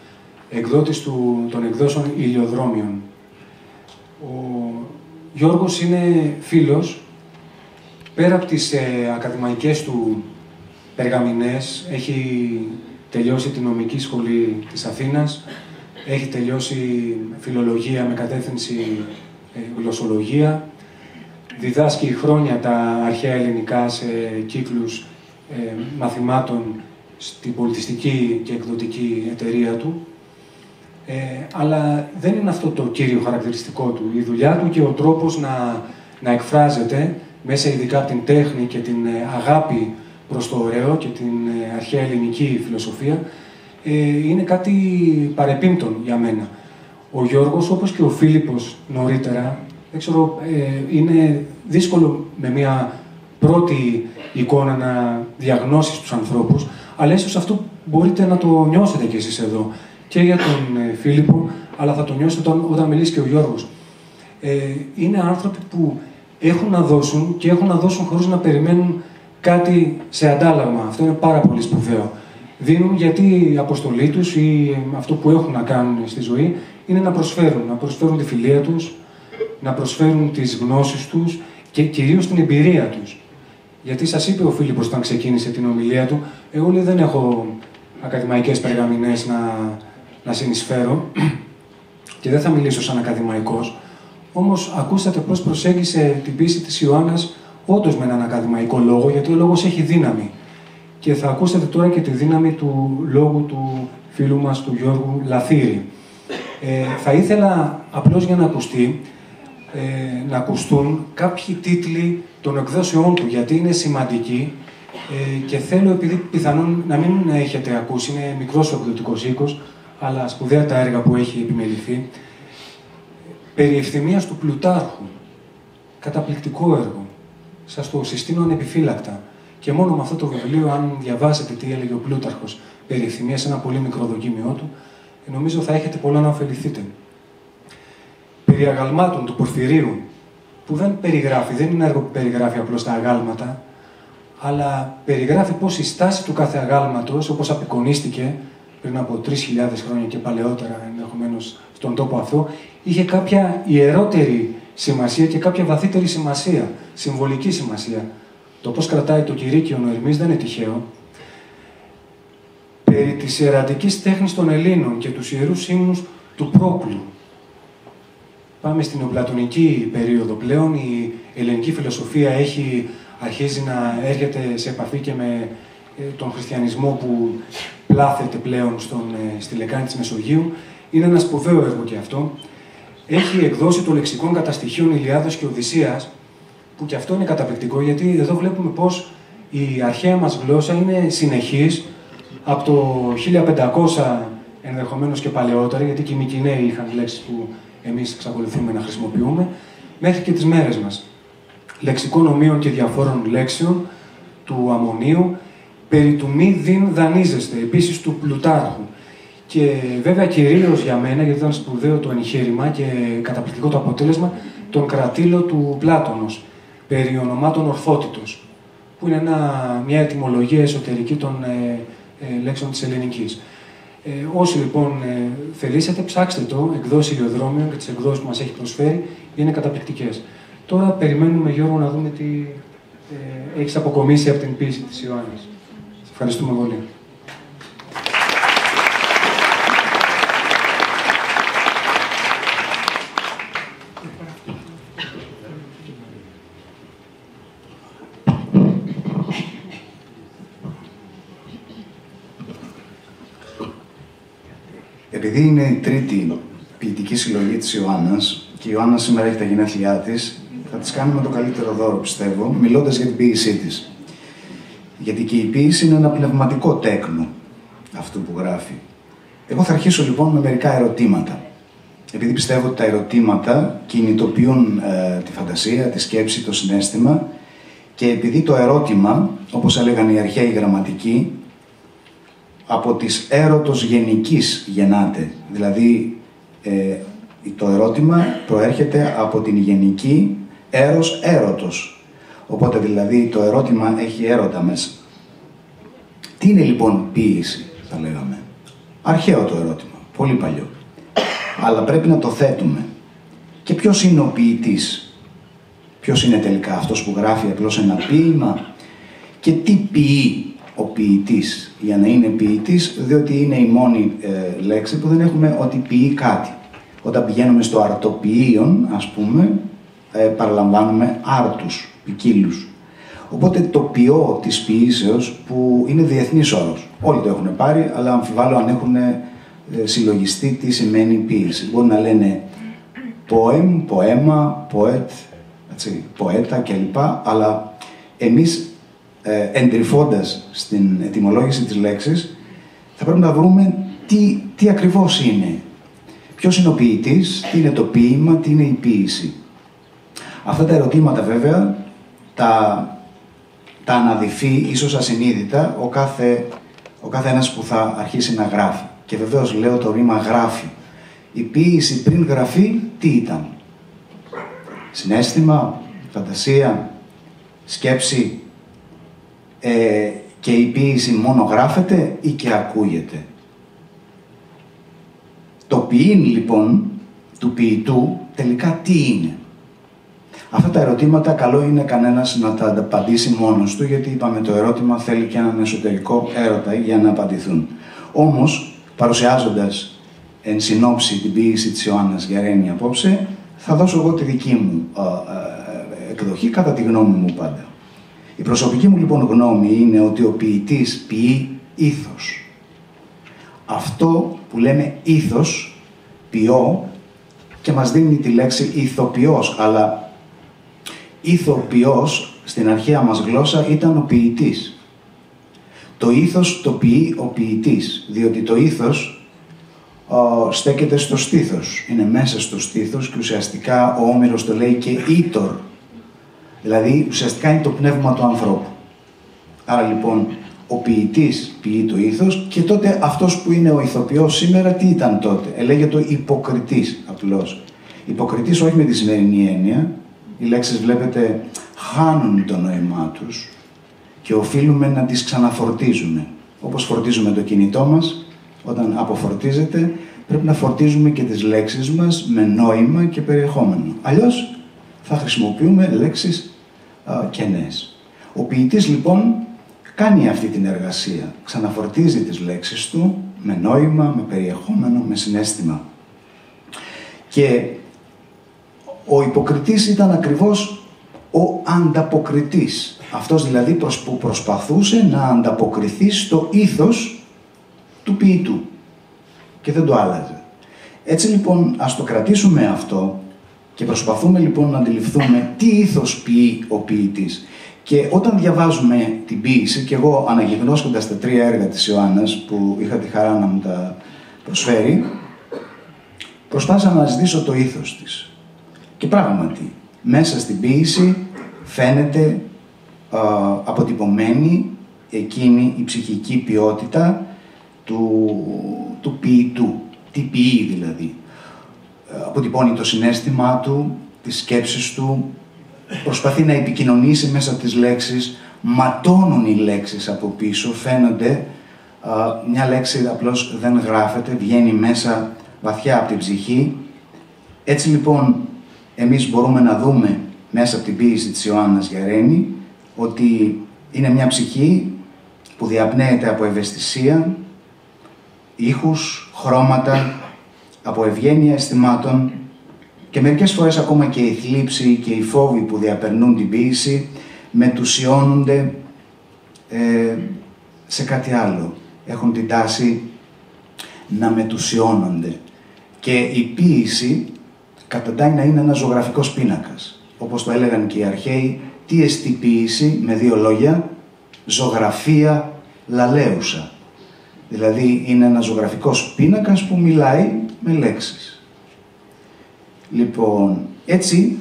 εκδότης του, των εκδόσεων Ηλιοδρόμιον. Ο Γιώργος είναι φίλος, πέρα από τις ε, ακαδημαϊκές του περγαμηνές, έχει τελειώσει τη νομική σχολή της Αθήνας, έχει τελειώσει φιλολογία με κατεύθυνση ε, γλωσσολογία, διδάσκει χρόνια τα αρχαία ελληνικά σε κύκλους ε, μαθημάτων στην πολιτιστική και εκδοτική εταιρεία του. Ε, αλλά δεν είναι αυτό το κύριο χαρακτηριστικό του. Η δουλειά του και ο τρόπος να, να εκφράζεται μέσα ειδικά από την τέχνη και την αγάπη προς το ωραίο και την αρχαία ελληνική φιλοσοφία ε, είναι κάτι παρεπίμπτον για μένα. Ο Γιώργος, όπως και ο Φίλιππος νωρίτερα, δεν ξέρω, ε, είναι δύσκολο με μια πρώτη εικόνα να διαγνώσεις τους ανθρώπους, αλλά ίσως αυτό μπορείτε να το νιώσετε κι εσείς εδώ. Και για τον Φίλιππο, αλλά θα τον νιώσετε όταν, όταν μιλήσει και ο Γιώργος. Ε, είναι άνθρωποι που έχουν να δώσουν και έχουν να δώσουν χωρίς να περιμένουν κάτι σε αντάλλαγμα. Αυτό είναι πάρα πολύ σπουδαίο. Δίνουν γιατί η αποστολή τους ή αυτό που έχουν να κάνουν στη ζωή είναι να προσφέρουν. Να προσφέρουν τη φιλία τους, να προσφέρουν τις γνώσεις τους και κυρίως την εμπειρία τους. Γιατί σας είπε ο Φίλιππος όταν ξεκίνησε την ομιλία του, εγώ λέει, δεν έχω ακαδημαϊκές περγαμηνές να... να συνεισφέρω. και δεν θα μιλήσω σαν ακαδημαϊκός, όμως ακούσατε πώς προσέγγισε την ποίηση της Ιωάννας όντως με έναν ακαδημαϊκό λόγο, γιατί ο λόγος έχει δύναμη. Και θα ακούσατε τώρα και τη δύναμη του λόγου του φίλου μας, του Γιώργου Λαθύρη. Ε, θα ήθελα, απλώς για να ακουστεί, ε, να ακουστούν κάποιοι τίτλοι των εκδόσεών του, γιατί είναι σημαντικοί ε, και θέλω, επειδή πιθανόν να μην έχετε ακούσει, είναι μικρός ο εκδοτικός οίκος, αλλά σπουδαία τα έργα που έχει επιμεληθεί. Περί ευθυμίας του Πλουτάρχου, καταπληκτικό έργο, σας το συστήνω ανεπιφύλακτα. Και μόνο με αυτό το βιβλίο, αν διαβάσετε τι έλεγε ο Πλούταρχος περί ευθυμίας, ένα πολύ μικρό δοκίμιό του, νομίζω θα έχετε πολλά να ωφεληθείτε. Περί αγαλμάτων του Πορφυρίου, που δεν περιγράφει, δεν είναι έργο που περιγράφει απλώς τα αγάλματα, αλλά περιγράφει πώς η στάση του κάθε αγάλματος, όπως απεικονίστηκε πριν από τρεις χιλιάδες χρόνια και παλαιότερα, ενδεχομένως στον τόπο αυτό, είχε κάποια ιερότερη σημασία και κάποια βαθύτερη σημασία, συμβολική σημασία. Το πώς κρατάει το κηρύκιον ο Ερμής δεν είναι τυχαίο. Περί της ιεραντικής τέχνης των Ελλήνων και τους ιερούς ύμνους του Πρόκλου. Πάμε στην οπλατωνική περίοδο πλέον. Η ελληνική φιλοσοφία έχει, αρχίζει να έρχεται σε επαφή και με τον χριστιανισμό που πλάθεται πλέον στον, στη λεκάνη της Μεσογείου. Είναι ένα σπουδαίο έργο και αυτό. Έχει εκδώσει το λεξικών καταστοιχείων Ιλιάδος και Οδυσσίας, που και αυτό είναι καταπληκτικό, γιατί εδώ βλέπουμε πως η αρχαία μας γλώσσα είναι συνεχής από το χίλια πεντακόσια ενδεχομένως και παλαιότερα, γιατί και οι Μικυναίοι είχαν λέξεις που εμείς εξακολουθούμε να χρησιμοποιούμε, μέχρι και τις μέρες μας. Λεξικών ομοίων και διαφόρων λέξεων του Αμμονίου, περί του μη διν δανείζεστε, επίσης του Πλουτάρχου. Και βέβαια κυρίως για μένα, γιατί ήταν σπουδαίο το εγχείρημα και καταπληκτικό το αποτέλεσμα, τον Κρατύλο του Πλάτωνος, περί ονομάτων ορθότητος, που είναι ένα, μια ετυμολογία εσωτερική των ε, ε, λέξεων της ελληνικής. Ε, όσοι λοιπόν ε, θελήσετε, ψάξτε το, εκδόσει Ηλιοδρόμιον και τις εκδόσεις που μας έχει προσφέρει, είναι καταπληκτικές. Τώρα περιμένουμε, Γιώργο, να δούμε τι ε, έχεις αποκομίσει από την ποίηση της Ιωάννης. Σε ευχαριστούμε πολύ. Επειδή είναι η τρίτη ποιητική συλλογή της Ιωάννας και η Ιωάννα σήμερα έχει τα γενέθλιά της, θα της κάνουμε το καλύτερο δώρο, πιστεύω, μιλώντας για την ποίησή της. Γιατί και η ποίηση είναι ένα πνευματικό τέκνο αυτού που γράφει. Εγώ θα αρχίσω λοιπόν με μερικά ερωτήματα. Επειδή πιστεύω ότι τα ερωτήματα κινητοποιούν ε, τη φαντασία, τη σκέψη, το συναίσθημα, και επειδή το ερώτημα, όπως έλεγαν οι αρχαίοι γραμματικοί, από της έρωτος γενικής γεννάται. Δηλαδή, ε, το ερώτημα προέρχεται από την γενική έρος έρωτος. Οπότε, δηλαδή, το ερώτημα έχει έρωτα μέσα. Τι είναι, λοιπόν, ποίηση, θα λέγαμε. Αρχαίο το ερώτημα, πολύ παλιό. Αλλά πρέπει να το θέτουμε. Και ποιος είναι ο ποιητής. Ποιος είναι τελικά αυτός που γράφει απλώς ένα ποίημα. Και τι ποιεί ο ποιητής, για να είναι ποιητής, διότι είναι η μόνη ε, λέξη που δεν έχουμε ότι ποιεί κάτι. Όταν πηγαίνουμε στο αρτοποιείον, ας πούμε, ε, παραλαμβάνουμε άρτους, ποικίλους. Οπότε το ποιό της ποιήσεως, που είναι διεθνής όρος, όλοι το έχουν πάρει, αλλά αμφιβάλλω αν έχουν ε, συλλογιστεί τι σημαίνει ποιήση. Μπορεί να λένε poem, poema, poet, έτσι, poeta κλπ, αλλά εμείς Ε, εντρυφώντας στην ετυμολόγηση της λέξης, θα πρέπει να βρούμε τι, τι ακριβώς είναι. Ποιος είναι ο ποιητής, τι είναι το ποίημα, τι είναι η ποίηση. Αυτά τα ερωτήματα βέβαια τα, τα αναδυφεί, ίσως ασυνείδητα, ο κάθε, ο κάθε ένας που θα αρχίσει να γράφει. Και βεβαίως λέω το ρήμα γράφει. Η ποίηση πριν γραφεί τι ήταν. Συναίσθημα, φαντασία, σκέψη. Ε, και η ποίηση μόνο γράφεται ή και ακούγεται. Το ποιήν λοιπόν του ποιητού τελικά τι είναι. Αυτά τα ερωτήματα καλό είναι κανένας να τα απαντήσει μόνος του, γιατί είπαμε το ερώτημα θέλει και έναν εσωτερικό έρωτα για να απαντηθούν. Όμως παρουσιάζοντας εν συνόψη την ποίηση της Ιωάννας Γιαρένη απόψε, θα δώσω εγώ τη δική μου α, α, εκδοχή κατά τη γνώμη μου πάντα. Η προσωπική μου λοιπόν γνώμη είναι ότι ο ποιητής ποιεί ήθος. Αυτό που λέμε ήθος, ποιώ, και μας δίνει τη λέξη ηθοποιός, αλλά ηθοποιός στην αρχαία μας γλώσσα ήταν ο ποιητής. Το ήθος το ποιεί ο ποιητής, διότι το ήθος ο, στέκεται στο στήθος, είναι μέσα στο στήθος και ουσιαστικά ο Όμηρος το λέει και ήτορ, δηλαδή ουσιαστικά είναι το πνεύμα του ανθρώπου. Άρα λοιπόν ο ποιητής ποιεί το ήθος και τότε αυτός που είναι ο ηθοποιός σήμερα τι ήταν τότε, ελέγεται υποκριτής απλώς. Υποκριτής όχι με τη σημερινή έννοια, οι λέξεις βλέπετε χάνουν το νόημά τους και οφείλουμε να τις ξαναφορτίζουμε. Όπως φορτίζουμε το κινητό μας, όταν αποφορτίζεται, πρέπει να φορτίζουμε και τις λέξεις μας με νόημα και περιεχόμενο. Αλλιώς θα χρησιμοποιούμε λέξεις α, κενές. Ο ποιητής λοιπόν κάνει αυτή την εργασία, ξαναφορτίζει τις λέξεις του με νόημα, με περιεχόμενο, με συναίσθημα. Και ο υποκριτής ήταν ακριβώς ο ανταποκριτής. Αυτός δηλαδή που προσπαθούσε να ανταποκριθεί στο ήθος του ποιητού και δεν το άλλαζε. Έτσι λοιπόν ας το κρατήσουμε αυτό και προσπαθούμε λοιπόν να αντιληφθούμε τι ήθος ποιεί ο ποιητής. Και όταν διαβάζουμε την ποίηση, και εγώ αναγυγνώσκοντας τα τρία έργα της Ιωάννας που είχα τη χαρά να μου τα προσφέρει, προσπάθησα να ζητήσω το ήθος της. Και πράγματι, μέσα στην ποίηση φαίνεται α, αποτυπωμένη εκείνη η ψυχική ποιότητα του, του ποιητού. Τι ποιεί δηλαδή. Αποτυπώνει το συναίσθημά του, τις σκέψεις του, προσπαθεί να επικοινωνήσει μέσα από τις λέξεις, ματώνουν οι λέξεις από πίσω, φαίνονται, α, μια λέξη απλώς δεν γράφεται, βγαίνει μέσα βαθιά από την ψυχή. Έτσι λοιπόν, εμείς μπορούμε να δούμε μέσα από την ποίηση της Ιωάννας Γιαρένη ότι είναι μια ψυχή που διαπνέεται από ευαισθησία, ήχους, χρώματα, από ευγένεια αισθημάτων και μερικές φορές ακόμα και η θλίψη και οι φόβοι που διαπερνούν την ποίηση μετουσιώνονται ε, σε κάτι άλλο. Έχουν την τάση να μετουσιώνονται και η ποίηση καταντάει να είναι ένας ζωγραφικός πίνακας. Όπως το έλεγαν και οι αρχαίοι, τι εστί ποίηση, με δύο λόγια, ζωγραφία λαλαίουσα. Δηλαδή είναι ένας ζωγραφικός πίνακας που μιλάει με λέξεις. Λοιπόν, έτσι,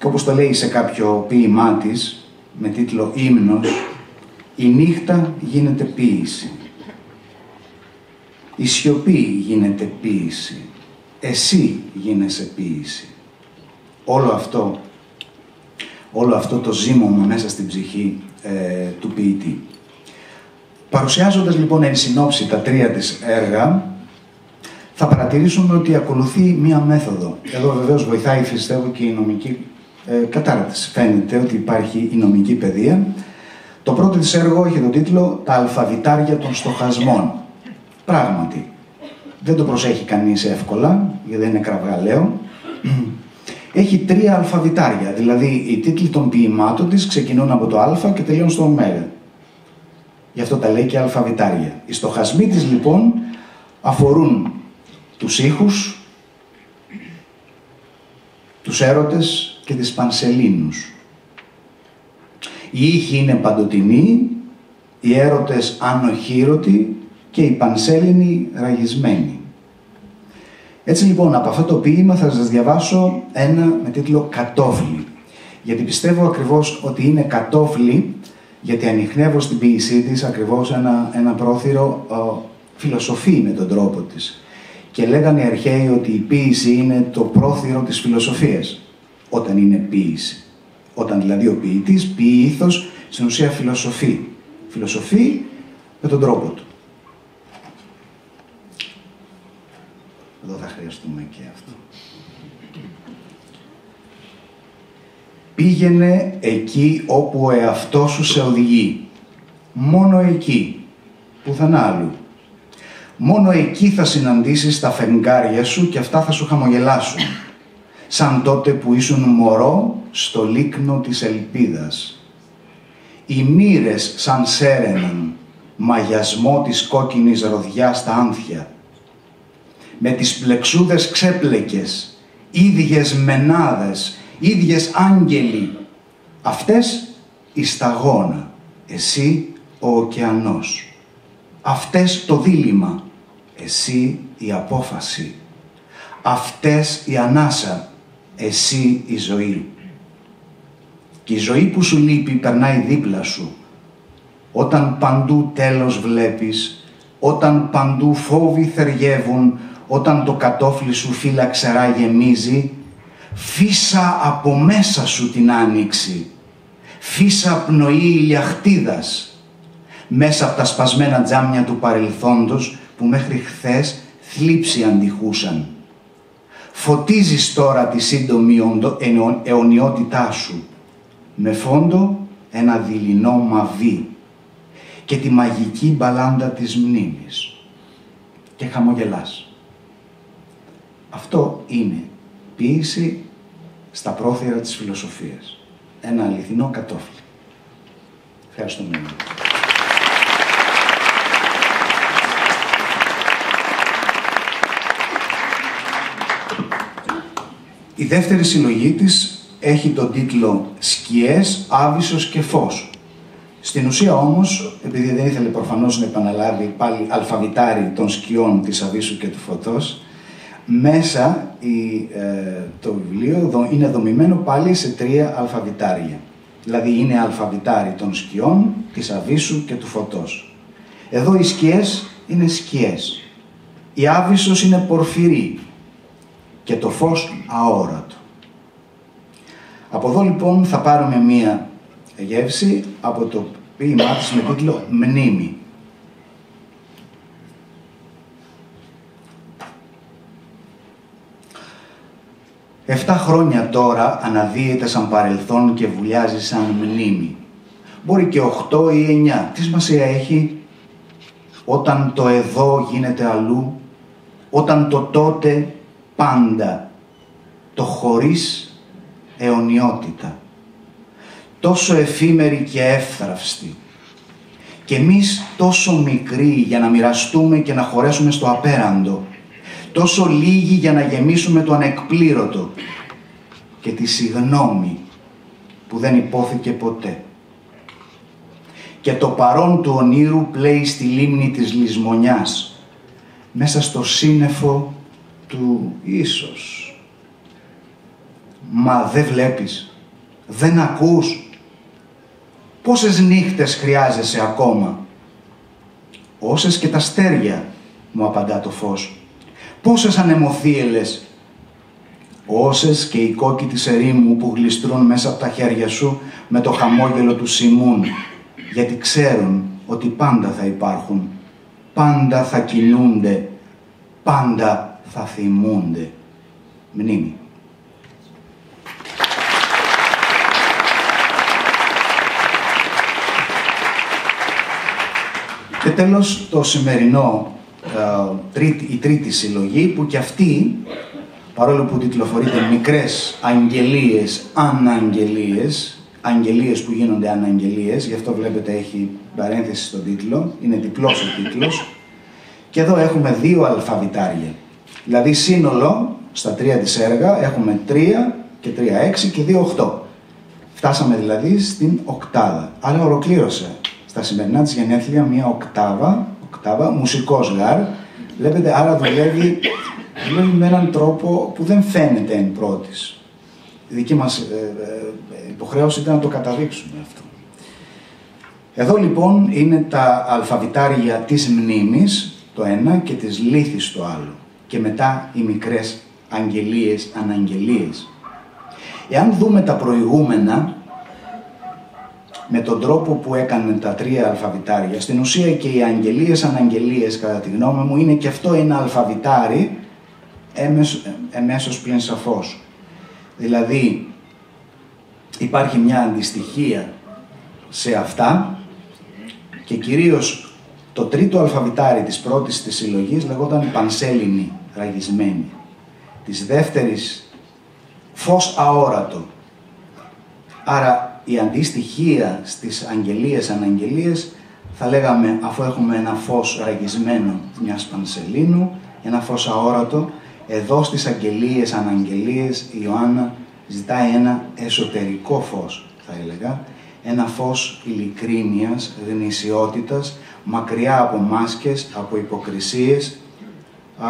και όπως το λέει σε κάποιο ποίημά της, με τίτλο «Ύμνος», η νύχτα γίνεται ποίηση, η σιωπή γίνεται ποίηση, εσύ γίνεσαι ποίηση. Όλο αυτό, όλο αυτό το ζύμωμα μέσα στην ψυχή ε, του ποιητή. Παρουσιάζοντας λοιπόν εν συνόψη τα τρία της έργα, θα παρατηρήσουμε ότι ακολουθεί μία μέθοδο. Εδώ βεβαίως βοηθάει πιστεύω και η νομική ε, κατάρτιση. Φαίνεται ότι υπάρχει η νομική παιδεία. Το πρώτο της έργο έχει τον τίτλο «Τα αλφαβητάρια των στοχασμών». Πράγματι. Δεν το προσέχει κανείς εύκολα, γιατί δεν είναι κραυγαλαίο. Έχει τρία αλφαβητάρια, δηλαδή οι τίτλοι των ποιημάτων της ξεκινούν από το α και τελειώνουν στο ω. Γι' αυτό τα λέει και αλφαβητάρια. Οι στοχασμοί της λοιπόν αφορούν τους ήχους, τους έρωτες και τις πανσελίνους. Οι ήχοι είναι παντοτινοί, οι έρωτες ανοχήρωτοι, και η πανσέλινη ραγισμένη. Έτσι λοιπόν, από αυτό το ποίημα θα σας διαβάσω ένα με τίτλο «Κατόφλι». Γιατί πιστεύω ακριβώς ότι είναι κατόφλι, γιατί ανιχνεύω στην ποίησή της ακριβώς ένα, ένα πρόθυρο ο, φιλοσοφή με τον τρόπο της. Και λέγανε οι αρχαίοι ότι η ποίηση είναι το πρόθυρο της φιλοσοφίας, όταν είναι ποίηση. Όταν δηλαδή ο ποιητής ποιεί ήθος, στην ουσία φιλοσοφή. Φιλοσοφή με τον τρόπο του. Εδώ θα χρειαστούμε και αυτό. Πήγαινε εκεί όπου ο εαυτός σου σε οδηγεί. Μόνο εκεί, πουθενά άλλου. Μόνο εκεί θα συναντήσεις τα φεγγάρια σου και αυτά θα σου χαμογελάσουν, σαν τότε που ήσουν μωρό στο λίκνο της ελπίδας. Οι μοίρες σαν σέρεναν μαγιασμό της κόκκινης ροδιάς στα άνθια. Με τις πλεξούδες ξέπλεκες, ίδιες μενάδες, ίδιες άγγελοι, αυτές η σταγόνα, εσύ ο ωκεανός. Αυτές το δίλημμα, εσύ η απόφαση. Αυτές η ανάσα, εσύ η ζωή. Και η ζωή που σου λείπει περνάει δίπλα σου. Όταν παντού τέλος βλέπεις, όταν παντού φόβοι θεριεύουν, όταν το κατόφλι σου φύλλα ξερά γεμίζει, φύσα από μέσα σου την άνοιξη. Φύσα πνοή ηλιαχτίδας, μέσα από τα σπασμένα τζάμια του παρελθόντος που μέχρι χθες θλίψη αντιχούσαν. Φωτίζεις τώρα τη σύντομη αιωνιότητά σου, με φόντο ένα δειλινό μαβί και τη μαγική μπαλάντα της μνήμης. Και χαμογελάς. Αυτό είναι ποίηση στα πρόθυρα της φιλοσοφίας. Ένα αληθινό κατόφλι. Ευχαριστώ πολύ. Η δεύτερη συλλογή της έχει τον τίτλο «Σκιές, Άβυσσος και Φως». Στην ουσία όμως, επειδή δεν ήθελε προφανώς να επαναλάβει πάλι αλφαβητάρι των σκιών της Αβύσσου και του Φωτός, μέσα η, ε, το βιβλίο είναι δομημένο πάλι σε τρία αλφαβητάρια. Δηλαδή είναι αλφαβητάρι των σκιών, της Αβύσσου και του Φωτός. Εδώ οι σκιές είναι σκιές. Η Άβυσσος είναι πορφυρή και το φως αόρατο. Από εδώ λοιπόν θα πάρουμε μία γεύση από το ποίημά της με τίτλο «Μνήμη». Εφτά χρόνια τώρα αναδύεται σαν παρελθόν και βουλιάζει σαν μνήμη. Μπορεί και οχτώ ή εννιά. Τι σημασία έχει όταν το εδώ γίνεται αλλού, όταν το τότε πάντα, το χωρίς αιωνιότητα, τόσο εφήμερη και εύθραυστη, και εμείς τόσο μικροί για να μοιραστούμε και να χωρέσουμε στο απέραντο, τόσο λίγοι για να γεμίσουμε το ανεκπλήρωτο και τη συγνώμη που δεν υπόθηκε ποτέ. Και το παρόν του ονείρου πλέει στη λίμνη της λησμονιάς, μέσα στο σύννεφο του ίσως. Μα δεν βλέπεις, δεν ακούς. Πόσες νύχτες χρειάζεσαι ακόμα? Όσες και τα αστέρια, μου απαντά το φως. Πόσες ανεμοθύελες, όσες και οι κόκκι της ερήμου που γλιστρούν μέσα από τα χέρια σου με το χαμόγελο του Σιμούν, γιατί ξέρουν ότι πάντα θα υπάρχουν, πάντα θα κινούνται, πάντα θα θυμούνται. Μνήμη. Και τέλος, το σημερινό, η τρίτη συλλογή, που κι αυτή, παρόλο που τιτλοφορείται «Μικρές αγγελίες, αναγγελίες», αγγελίες που γίνονται αναγγελίες, γι' αυτό βλέπετε έχει παρένθεση στον τίτλο, είναι διπλός ο τίτλος, και εδώ έχουμε δύο αλφαβητάρια. Δηλαδή σύνολο, στα τρία της έργα, έχουμε τρία και τρία έξι και δύο οχτώ. Φτάσαμε δηλαδή στην οκτάδα, αλλά ολοκλήρωσε. Στα σημερινά της γενέθλια μία οκτάβα, οκτάβα, μουσικός γαρ, βλέπετε, άρα δουλεύει, δουλεύει με έναν τρόπο που δεν φαίνεται εν πρώτης. Η δική μας ε, ε, υποχρέωση ήταν να το καταδείξουμε αυτό. Εδώ λοιπόν είναι τα αλφαβητάρια της μνήμης, το ένα, και της λήθης το άλλο. Και μετά οι μικρές αγγελίες, αναγγελίες. Εάν δούμε τα προηγούμενα, με τον τρόπο που έκανε τα τρία αλφαβητάρια, στην ουσία και οι αγγελίες αναγγελίες, κατά τη γνώμη μου, είναι και αυτό ένα αλφαβητάρι εμέσως πλην σαφώς. Δηλαδή υπάρχει μια αντιστοιχία σε αυτά και κυρίως Το τρίτο αλφαβητάρι της πρώτης της συλλογής λεγόταν Πανσέλινη, ραγισμένη. Της δεύτερης Φως αόρατο. Άρα η αντίστοιχία στις αγγελίες αναγγελίες θα λέγαμε, αφού έχουμε ένα φως ραγισμένο μιας Πανσελίνου, ένα φως αόρατο, εδώ στις αγγελίες αναγγελίες η Ιωάννα ζητάει ένα εσωτερικό φως, θα έλεγα, ένα φως ειλικρίνειας, γνησιότητας, μακριά από μάσκες, από υποκρισίες, α,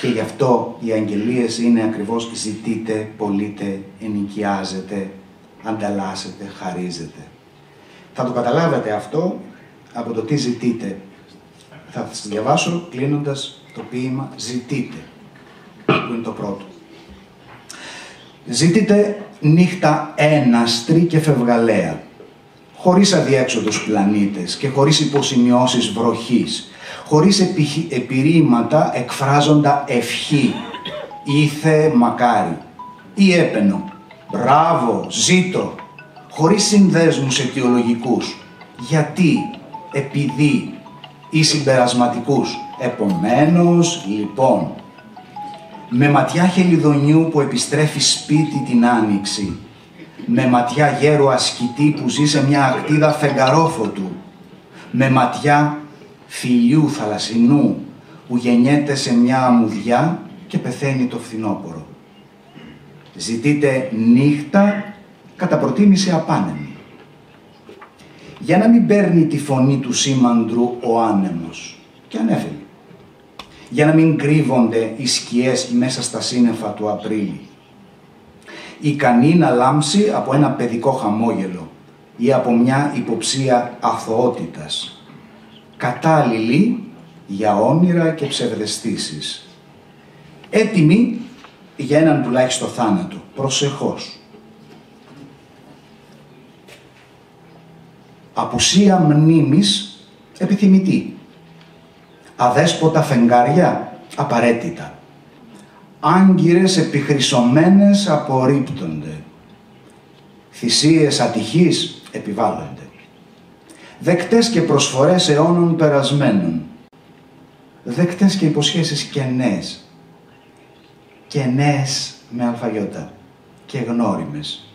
και γι' αυτό οι αγγελίες είναι ακριβώς ζητείτε, πωλείτε, ενοικιάζετε, ανταλλάσσετε, χαρίζετε. Θα το καταλάβετε αυτό από το τι ζητείτε. Θα σας διαβάσω κλείνοντας το ποίημα «Ζητείτε», που είναι το πρώτο. Ζητείτε νύχτα έναστρη και φευγαλέα, χωρίς αδιέξοδους πλανήτες και χωρίς υποσημειώσεις βροχής, χωρίς επιρρήματα εκφράζοντα ευχή, ήθε μακάρι ή έπαινο, μπράβο, ζήτω, χωρίς συνδέσμους αιτιολογικούς, γιατί, επειδή ή συμπερασματικούς, επομένως, λοιπόν. Με ματιά χελιδονιού που επιστρέφει σπίτι την άνοιξη, με ματιά γέρου ασκητή που ζει σε μια ακτίδα φεγγαρόφωτου, με ματιά φιλιού θαλασσινού που γεννιέται σε μια αμμουδιά και πεθαίνει το φθινόπωρο. Ζητείτε νύχτα, κατά προτίμηση απάνεμη, για να μην παίρνει τη φωνή του σήμαντρου ο άνεμος και ανέφελη, για να μην κρύβονται οι σκιές μέσα στα σύννεφα του Απρίλη, ικανή να λάμψει από ένα παιδικό χαμόγελο ή από μια υποψία αθωότητας, κατάλληλη για όνειρα και ψευδαισθήσεις, έτοιμη για έναν τουλάχιστον θάνατο, προσεχώς. Απουσία μνήμης επιθυμητή, αδέσποτα φεγγάρια απαραίτητα, άγκυρες επιχρυσωμένες απορρίπτονται, θυσίες ατυχής επιβάλλονται, δεκτές και προσφορές αιώνων περασμένων, δεκτές και υποσχέσεις κενές, κενές με αλφαγιώτα και γνώριμες,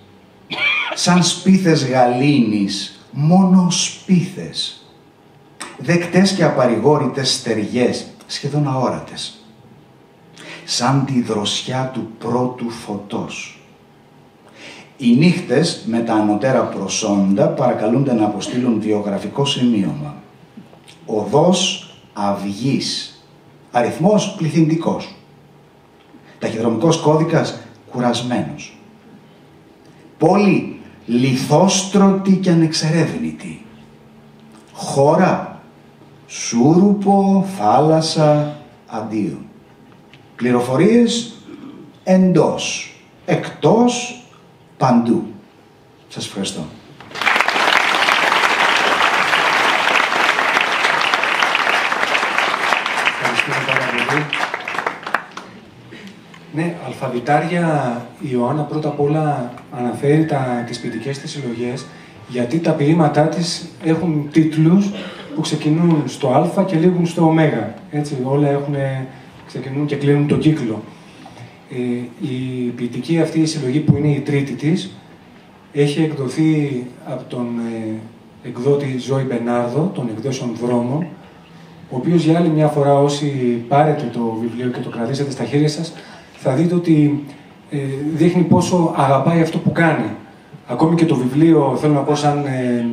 σαν σπίθες γαλήνης, μόνο σπίθες, δεκτές και απαρηγόρητες στεριές, σχεδόν αόρατες, σαν τη δροσιά του πρώτου φωτός. Οι νύχτες με τα ανωτέρα προσόντα παρακαλούνται να αποστείλουν βιογραφικό σημείωμα. Οδός αυγής, αριθμός πληθυντικός, ταχυδρομικός κώδικας κουρασμένος, πόλη λιθόστρωτη και ανεξερεύνητη, χώρα σούρουπο, θάλασσα, αντίο. Πληροφορίες εντός, εκτός, παντού. Σας ευχαριστώ. Ευχαριστούμε πάρα πολύ. Ναι, αλφαβητάρια η Ιωάννα πρώτα απ' όλα αναφέρει τα, τις ποιητικές της συλλογές, γιατί τα ποιήματά της έχουν τίτλους που ξεκινούν στο α και λήγουν στο ω. Έτσι, όλα έχουν, ξεκινούν και κλείνουν τον κύκλο. Ε, η ποιητική αυτή η συλλογή, που είναι η τρίτη της, έχει εκδοθεί από τον ε, εκδότη Ζώη Μπενάρδο, των εκδόσεων Δρόμο, ο οποίος για άλλη μια φορά, όσοι πάρετε το βιβλίο και το κρατήσετε στα χέρια σας, θα δείτε ότι ε, δείχνει πόσο αγαπάει αυτό που κάνει. Ακόμη και το βιβλίο, θέλω να πω, σαν ε,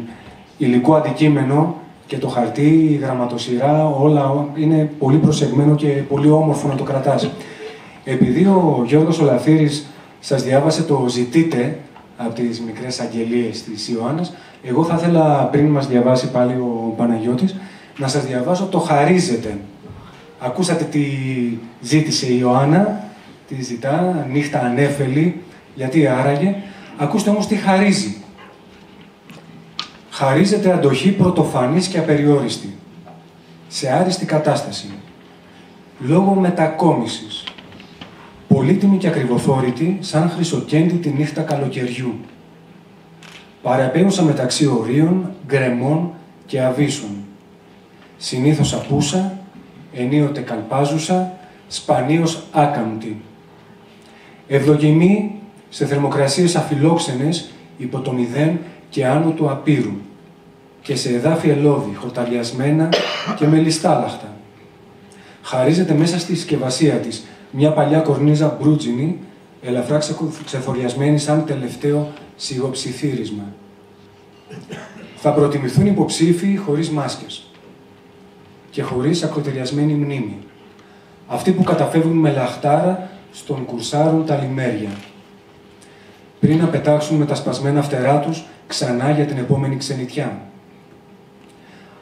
υλικό αντικείμενο, και το χαρτί, η γραμματοσυρά, όλα είναι πολύ προσεγμένο και πολύ όμορφο να το κρατάς. Επειδή ο Γιώργος ο Λαθύρης σας διάβασε το «Ζητείτε» από τις μικρές αγγελίες της Ιωάννας, εγώ θα ήθελα, πριν μας διαβάσει πάλι ο Παναγιώτης, να σας διαβάσω το «Χαρίζετε». Ακούσατε τι ζήτησε η Ιωάννα, τη ζητά, νύχτα ανέφελη, γιατί άραγε. Ακούστε όμως τι χαρίζει. Χαρίζεται αντοχή πρωτοφανής και απεριόριστη, σε άριστη κατάσταση, λόγω μετακόμισης, πολύτιμη και ακριβοθόρητη σαν χρυσοκέντη τη νύχτα καλοκαιριού, παραπέμπουσα μεταξύ ορίων, γκρεμών και αβύσσων, συνήθως απούσα, ενίοτε καλπάζουσα, σπανίως άκαμπτη. Ευλογημή σε θερμοκρασίες αφιλόξενες υπό το μηδέν και άνω του απείρου και σε εδάφη ελώδη, χορταλιασμένα και με λιστάλαχτα. Χαρίζεται μέσα στη συσκευασία της μια παλιά κορνίζα μπρούτζινη, ελαφρά ξεθοριασμένη σαν τελευταίο σιγοψιθύρισμα. Θα προτιμηθούν υποψήφοι χωρίς μάσκες και χωρίς ακροτεριασμένη μνήμη. Αυτοί που καταφεύγουν με λαχτάρα στον κουρσάρουν τα λιμέρια, πριν να πετάξουν με τα σπασμένα φτερά τους ξανά για την επόμενη ξενιτιά.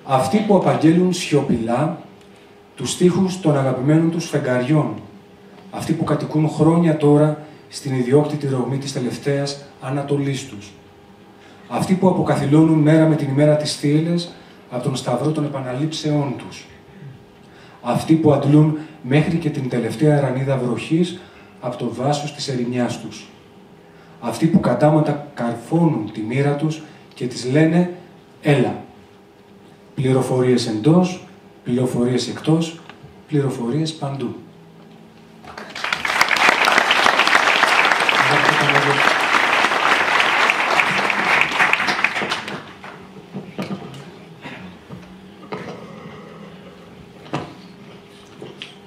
Αυτοί που απαγγέλουν σιωπηλά τους στίχους των αγαπημένων τους φεγγαριών, αυτοί που κατοικούν χρόνια τώρα στην ιδιόκτητη ρογμή της τελευταίας ανατολής τους, αυτοί που αποκαθυλώνουν μέρα με την ημέρα τις θύελλες από τον σταυρό των επαναλήψεών τους, αυτοί που αντλούν μέχρι και την τελευταία ρανίδα βροχής από το βάσος της ερημιάς τους, αυτοί που κατάματα καρφώνουν τη μοίρα τους και τις λένε «έλα». Πληροφορίες εντός, πληροφορίες εκτός, πληροφορίες παντού.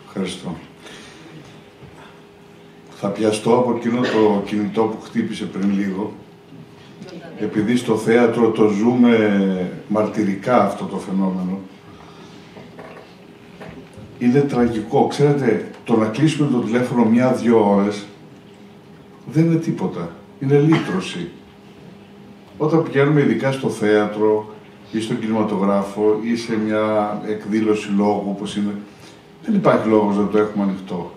Ευχαριστώ. Θα πιαστώ από εκείνο το κινητό που χτύπησε πριν λίγο. Επειδή στο θέατρο το ζούμε μαρτυρικά αυτό το φαινόμενο, είναι τραγικό. Ξέρετε, το να κλείσουμε το τηλέφωνο μία-δύο ώρες δεν είναι τίποτα. Είναι λύτρωση. Όταν πηγαίνουμε ειδικά στο θέατρο ή στον κινηματογράφο ή σε μια εκδήλωση λόγου όπως είναι, δεν υπάρχει λόγος να το έχουμε ανοιχτό.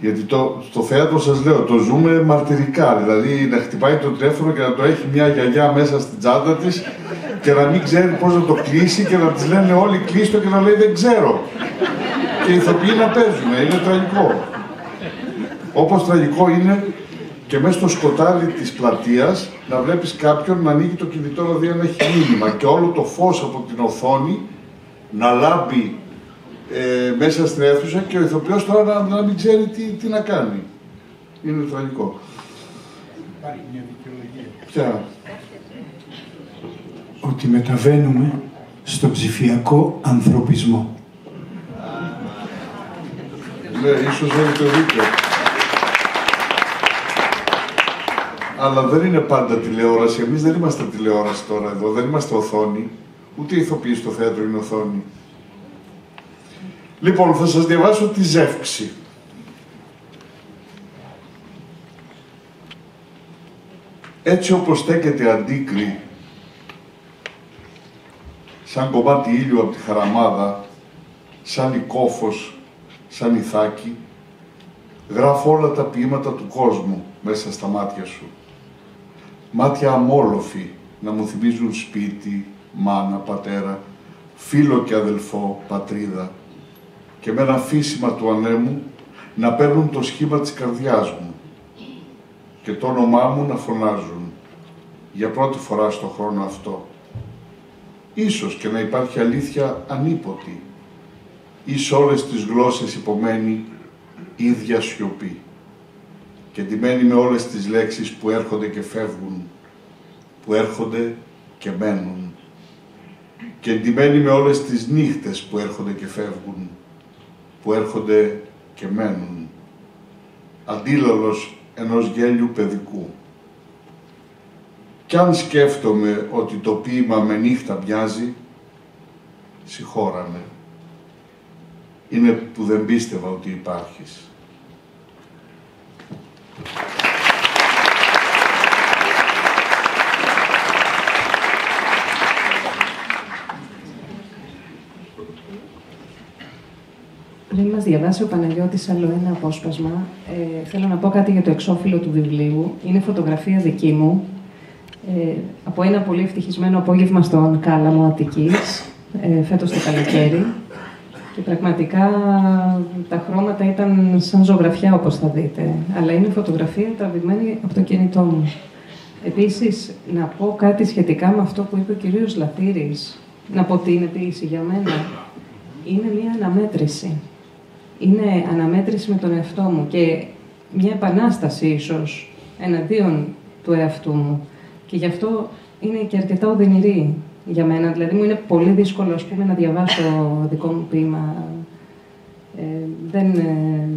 Γιατί το, στο θέατρο σας λέω, το ζούμε μαρτυρικά, δηλαδή να χτυπάει το τηλέφωνο και να το έχει μια γιαγιά μέσα στην τσάντα της και να μην ξέρει πώς να το κλείσει και να της λένε όλοι κλείστο και να λέει δεν ξέρω. Και οι ηθοποιοί να παίζουν, είναι τραγικό. Όπως τραγικό είναι και μέσα στο σκοτάδι της πλατείας να βλέπεις κάποιον να ανοίγει το κινητό να δει ένα μήνυμα και όλο το φως από την οθόνη να λάμπει Ε, μέσα στην αίθουσα και ο ηθοποιός τώρα να, να μην ξέρει τι, τι να κάνει. Είναι τραγικό. Υπάρχει μια δικαιολογία. Ποια? Ότι μεταβαίνουμε στο ψηφιακό ανθρωπισμό. Ναι, ίσως δεν είναι το δίκαιο. Αλλά δεν είναι πάντα τηλεόραση. Εμείς δεν είμαστε τηλεόραση τώρα εδώ, δεν είμαστε οθόνη. Ούτε οι ηθοποιοί στο θέατρο είναι οθόνη. Λοιπόν, θα σας διαβάσω τη ζεύξη. Έτσι όπως στέκεται αντίκρι, σαν κομμάτι ήλιου από τη χαραμάδα, σαν οικόφος, σαν ηθάκι, γράφω όλα τα ποίηματα του κόσμου μέσα στα μάτια σου. Μάτια αμόλοφη να μου θυμίζουν σπίτι, μάνα, πατέρα, φίλο και αδελφό, πατρίδα, και με ένα φύσιμα του ανέμου να παίρνουν το σχήμα της καρδιάς μου και το όνομά μου να φωνάζουν για πρώτη φορά στον χρόνο αυτό. Ίσως και να υπάρχει αλήθεια ανίποτη ή σε όλες τις γλώσσες υπομένει ίδια σιωπή και ντυμένη με όλες τις λέξεις που έρχονται και φεύγουν, που έρχονται και μένουν και ντυμένη με όλες τις νύχτες που έρχονται και φεύγουν, που έρχονται και μένουν, αντίλαλος ενός γέλιου παιδικού. Κι αν σκέφτομαι ότι το ποίημα με νύχτα μοιάζει, συγχώραμε. Είναι που δεν πίστευα ότι υπάρχεις. Πριν μας διαβάσει ο Παναγιώτης άλλο ένα απόσπασμα, ε, θέλω να πω κάτι για το εξώφυλλο του βιβλίου. Είναι φωτογραφία δική μου, ε, από ένα πολύ ευτυχισμένο απόγευμα στον Κάλαμο Αττικής, ε, φέτος το καλοκαίρι. Και πραγματικά τα χρώματα ήταν σαν ζωγραφιά, όπως θα δείτε. Αλλά είναι φωτογραφία τραβηγμένη από το κινητό μου. Επίσης, να πω κάτι σχετικά με αυτό που είπε ο κύριος Λαθύρης να πω τι είναι ποιήση για μένα. Είναι μία αναμέτρηση. Είναι αναμέτρηση με τον εαυτό μου και μια επανάσταση ίσως εναντίον του εαυτού μου. Και γι' αυτό είναι και αρκετά οδυνηρή για μένα. Δηλαδή μου είναι πολύ δύσκολο, ας πούμε, να διαβάσω δικό μου ποίημα. Ε, δεν, ε,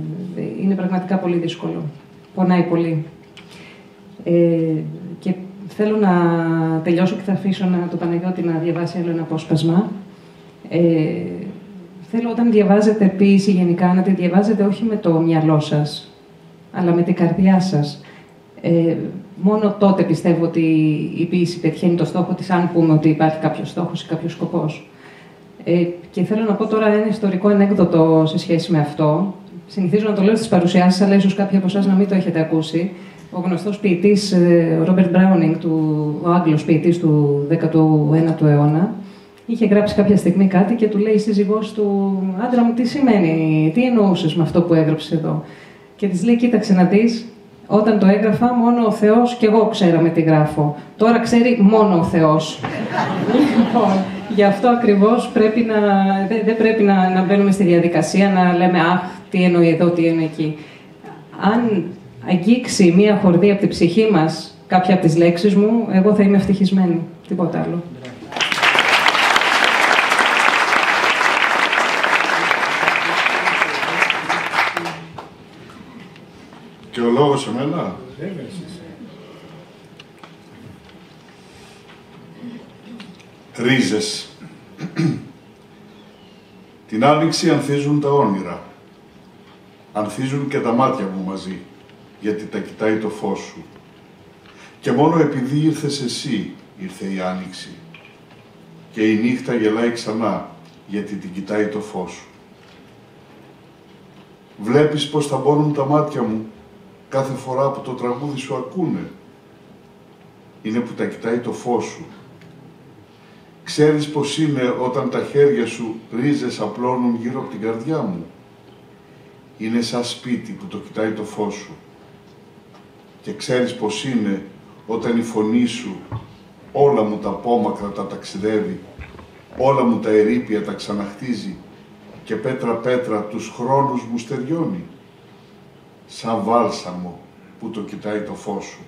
είναι πραγματικά πολύ δύσκολο. Πονάει πολύ. Ε, και θέλω να τελειώσω και θα αφήσω να, το Παναγιώτη να διαβάσει άλλο ένα απόσπασμα. Ε, θέλω όταν διαβάζετε ποίηση γενικά να τη διαβάζετε όχι με το μυαλό σας, αλλά με την καρδιά σας. Ε, μόνο τότε πιστεύω ότι η ποίηση πετυχαίνει το στόχο της, αν πούμε ότι υπάρχει κάποιος στόχος ή κάποιος σκοπός. Ε, και θέλω να πω τώρα ένα ιστορικό ανέκδοτο σε σχέση με αυτό. Συνηθίζω να το λέω στις παρουσιάσεις, αλλά ίσως κάποιοι από εσάς να μην το έχετε ακούσει. Ο γνωστός ποιητής, ο Ρόμπερτ Μπράουνινγκ, ο Άγγλος ποιητής του δέκατου ένατου αιώνα, είχε γράψει κάποια στιγμή κάτι και του λέει η σύζυγός του, «Άντρα μου, τι σημαίνει, τι εννοούσες με αυτό που έγραψες εδώ?» Και της λέει, «Κοίταξε να δεις, όταν το έγραφα, μόνο ο Θεός και εγώ ξέραμε τι γράφω. Τώρα ξέρει μόνο ο Θεός». Λοιπόν, γι' αυτό ακριβώς πρέπει να, δεν δε πρέπει να, να μπαίνουμε στη διαδικασία να λέμε, «Αχ, τι εννοεί εδώ, τι εννοεί εκεί». Αν αγγίξει μία χορδή από την ψυχή μας κάποια από τις λέξεις μου, εγώ θα είμαι ευτυχισμένη. Τίποτα άλλο. Και ο λόγος σε μένα. Ρίζες. Την άνοιξη ανθίζουν τα όνειρα. Ανθίζουν και τα μάτια μου μαζί, γιατί τα κοιτάει το φως σου. Και μόνο επειδή ήρθες εσύ, ήρθε η άνοιξη. Και η νύχτα γελάει ξανά, γιατί την κοιτάει το φως σου. Βλέπεις πως θα μπώνουν τα μάτια μου κάθε φορά που το τραγούδι σου ακούνε. Είναι που τα κοιτάει το φως σου. Ξέρεις πως είναι όταν τα χέρια σου ρίζες απλώνουν γύρω από την καρδιά μου. Είναι σαν σπίτι που το κοιτάει το φως σου. Και ξέρεις πως είναι όταν η φωνή σου όλα μου τα απόμακρα τα ταξιδεύει, όλα μου τα ερείπια τα ξαναχτίζει και πέτρα-πέτρα τους χρόνους μου στεριώνει. Σαν βάλσαμο που το κοιτάει το φως σου.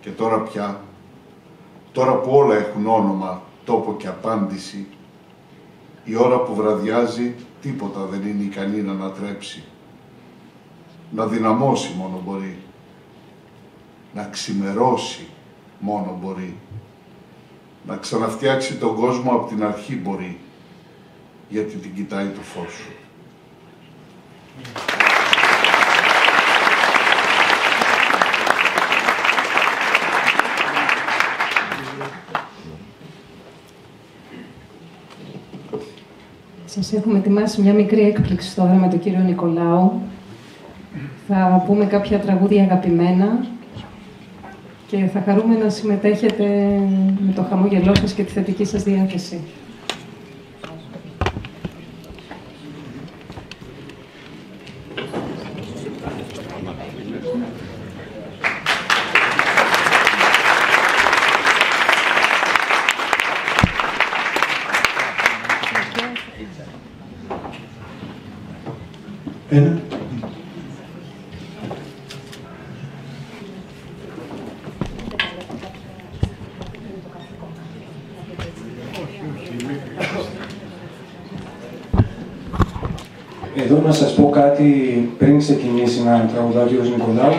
Και τώρα πια, τώρα που όλα έχουν όνομα, τόπο και απάντηση, η ώρα που βραδιάζει τίποτα δεν είναι ικανή να ανατρέψει. Να δυναμώσει μόνο μπορεί. Να ξημερώσει μόνο μπορεί. Να ξαναφτιάξει τον κόσμο από την αρχή μπορεί. Γιατί την κοιτάει το φως σου. Σας έχουμε ετοιμάσει μια μικρή έκπληξη τώρα με τον κύριο Νικολάου. Θα πούμε κάποια τραγούδια αγαπημένα και θα χαρούμε να συμμετέχετε με το χαμόγελό σας και τη θετική σας διάθεση. Να σας πω κάτι πριν ξεκινήσει να τραγουδάει ο κύριος Νικολάου.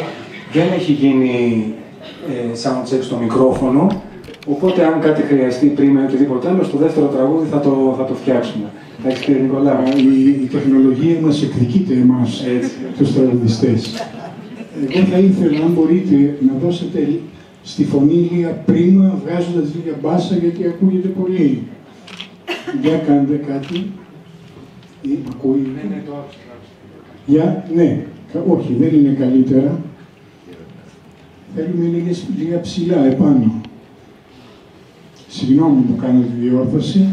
Δεν έχει γίνει ε, sound check στο μικρόφωνο, οπότε αν κάτι χρειαστεί πριν ή οτιδήποτε άλλο, στο δεύτερο τραγούδι θα το, θα το φτιάξουμε. Εντάξει, κύριε Νικολάου. Η, η τεχνολογία μας εκδικείται εμάς, τους τραγουδιστές. Εγώ θα ήθελα, αν μπορείτε, να δώσετε στη φωνή λίγα πρίμα, βγάζοντας λίγα μπάσα, γιατί ακούγεται πολύ. Για κάντε κάτι. Ακούει. Ναι, ναι, το άφησε. Για, ναι, όχι, δεν είναι καλύτερα. Θέλουμε λίγες, λίγα ψηλά επάνω. Συγγνώμη που κάνω τη διόρθωση,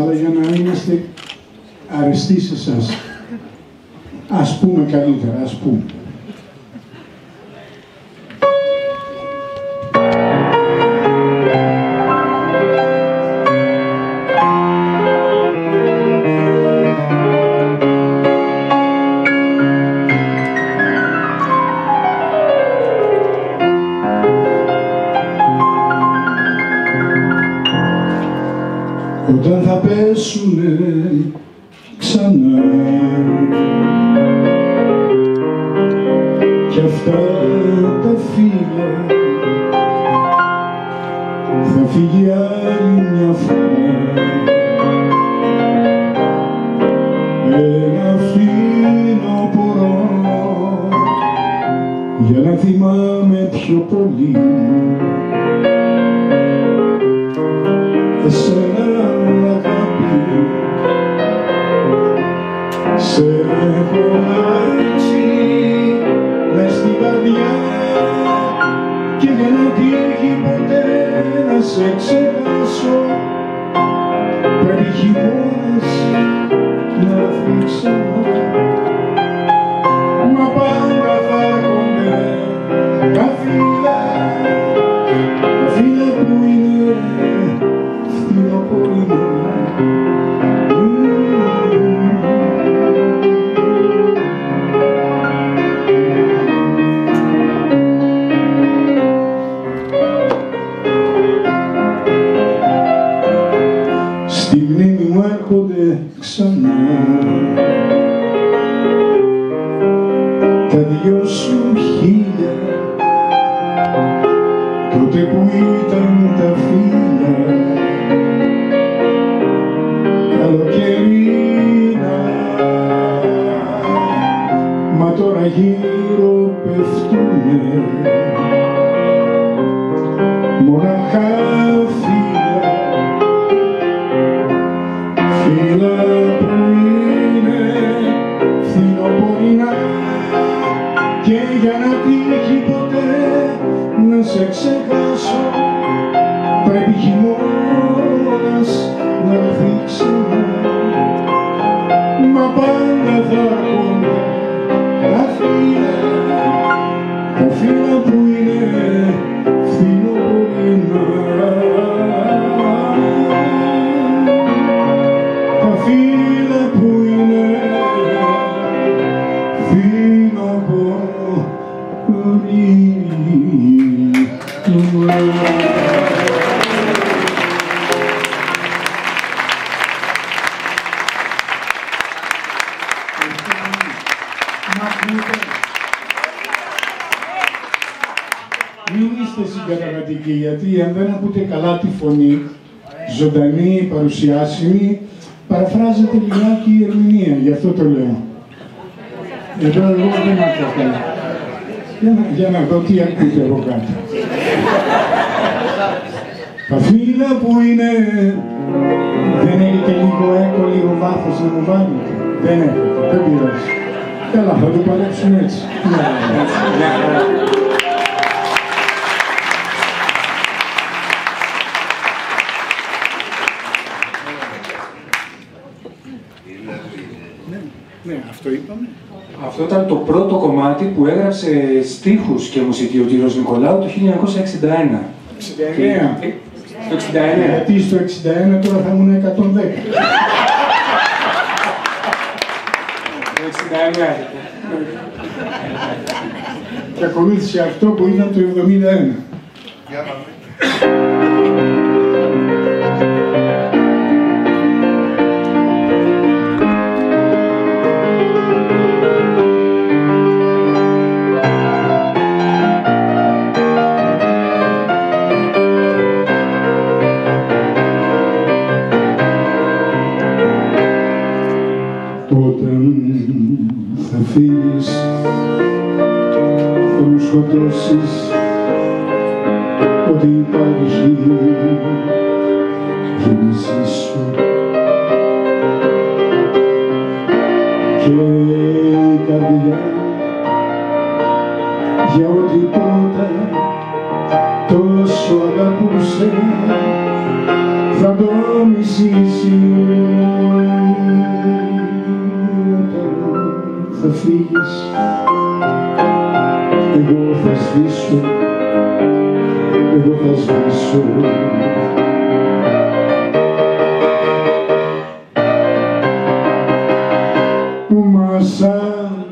αλλά για να είμαστε αρεστοί σε εσάς. Ας πούμε καλύτερα, ας πούμε. όταν θα πέσουνε ξανά. Κι αυτά τα φύλλα θα φύγει άλλη μια φορά. Ένα φίνο μπορώ για να θυμάμαι πιο πολύ εσένα αγάπη, σε έχω αλλάξει μες στην καρδιά και για να τύχει ποτέ να σε ξεχάσω πρέπει χειμώνας να αφήξω. Μα πάντα θα έρχονται τα φύλλα, τα φύλλα που είναι στη μνήμη μου έρχονται ξανά τα δυο σου χείλια τότε που ήταν τα φύλλα. Μα τώρα γύρω πέφτουνε μοναχά φύλλα, φύλλα που είναι φθινοπορεινά και για να τύχει ποτέ να σε ξεχάσω πρέπει χειμώνας να έρθει. Μα πάντα θα έρχονται τα φύλλα, τα φύλλα που είναι φθινοπορεινά. Τα φύλλα που είναι φθινοπορεινά. Γιατί αν δεν ακούτε καλά τη φωνή, ζωντανή, παρουσιάσιμη, παραφράζεται λιγάκι η ερμηνεία, γι' αυτό το λέω. Εδώ εγώ δεν ακούω καλά. Για να, για να δω τι ακούτε εγώ κάτω. Τα φύλλα που είναι... Δεν έχετε λίγο έκο, λίγο βάθος να μου βάλετε? Δεν έχετε, δεν πειράζει. Καλά, θα το παλέψουν έτσι. Αυτό ήταν το πρώτο κομμάτι που έγραψε στίχους και μουσική ο Γιώργος Νικολάου το χίλια εννιακόσια εξήντα ένα. εξήντα εννέα. Το εξήντα εννέα. Γιατί στο εξήντα ένα τώρα θα ήμουν εκατόν δέκα. εξήντα εννέα. Και ακολούθησε αυτό που ήταν το εβδομήντα ένα. Θα μου σκοτώσεις ό,τι υπάρχει και μισή σου και η καρδιά για ό,τι πότα τόσο αγαπούσε θα το μισήσει. Θα φύγεις, εγώ θα σβήσω, εγώ θα σβήσω. Μα σαν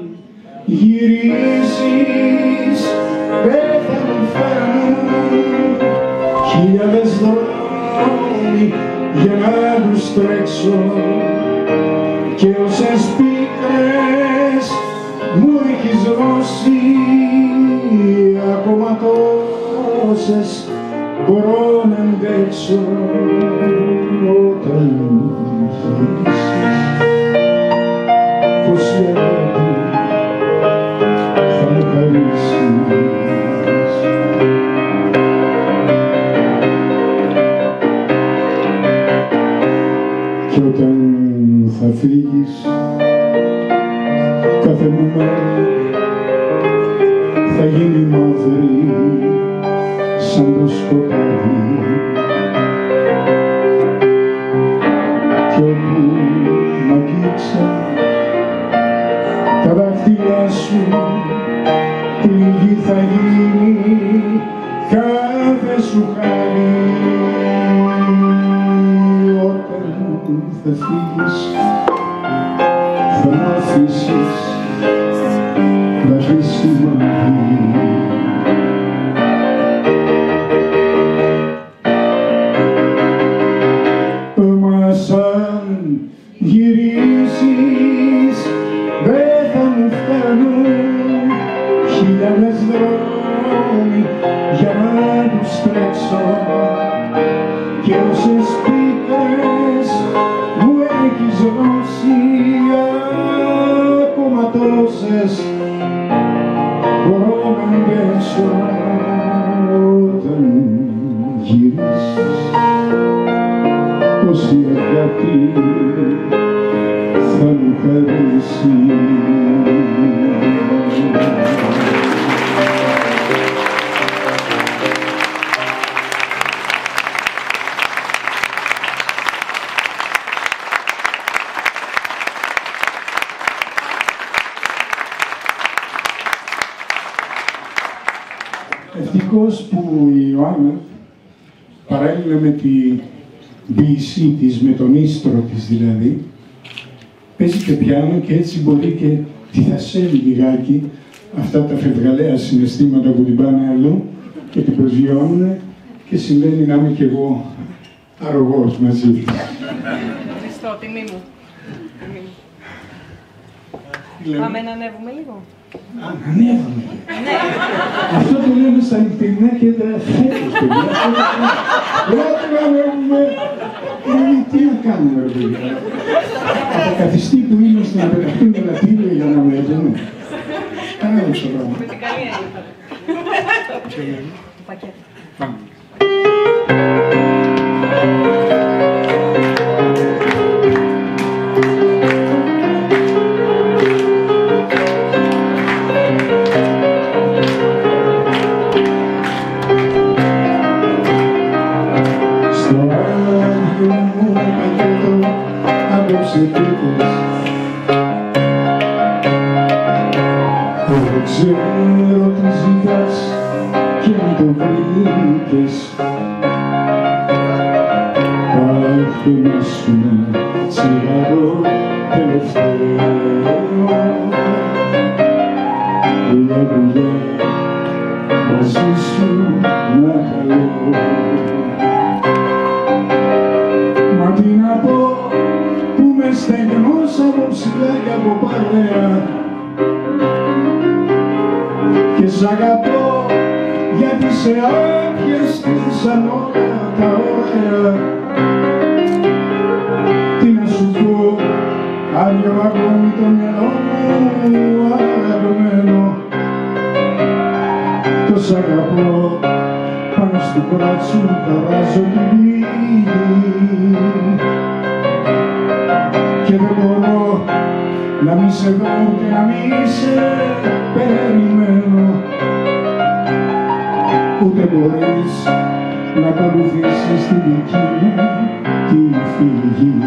γυρίσεις, δεν θα μου φέρνουν χιλιάδες δρόμοι για να τους τρέξω και όσες πίκρες μου έχεις δώσει ακόμα τόσες μπορώ να αντέξω όταν γυρίσεις πως η αγάπη θα με χαρίσεις. Κι όταν θα φύγεις κάθε μου μέρα θα γίνει μαύρη σαν το σκοτάδι κι όπου μ' αγγίξα τα δάχτυλά σου πληγή θα γίνει κάθε σου χάρη όταν θα φύγεις θα μ' αφήσεις να πεις μαύρη. Ευτυχώς που η Ιωάννα παράλληλα με την ποιησή της, με τον ίστρο της δηλαδή, παίζει και πιάνο και έτσι μπορεί και τυθασέλει λιγάκι αυτά τα φευγαλαία συναισθήματα που την πάνε αλλού και την προσβιώνουν και συμβαίνει να είμαι κι εγώ αρωγός μαζί του. Ευχαριστώ, τιμή μου. Πάμε να ανέβουμε λίγο. Ανέβαμε. Αυτό το λέμε στα νυχτερινά κέντρα φέτος, παιδιά. Λάτε να ανέβουμε. Τι να κάνουμε, παιδιά. Καθιστή που είμαστε να πεταχτούμε λατήριο για να ανέβουμε. Κάναμε το πράγμα. Με την καλή έννοια. Το πακέτο. Πάμε. Ξέρω τι ζητάς και αν το βρήκες πάχε να σου ένα τσιγάρο τελευταίο δουλειά δουλειά μαζί σου να καλώ. Μα τι να πω που με στεγνώσα από ψηλά και από παρέα και σ' αγαπώ γιατί σε άπιαστες σαν όλα τα ωραία. Τι να σου πω, άλλο αγώνι το μυαλό μου αγαπημένο. Το σ' αγαπώ, πάνω στο κράτσου τα βάζω την πληγή και δεν μπορώ να μη σε δω και να μη σε περιμένω. Ούτε μπορείς να ακολουθήσεις τη δική μου τη φυγή.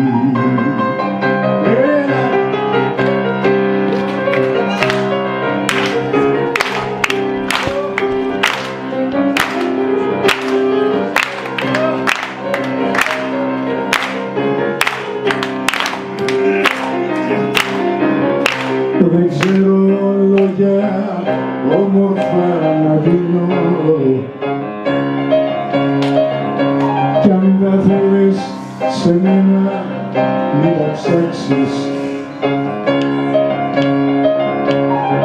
σε μένα, μην τα ψάξεις.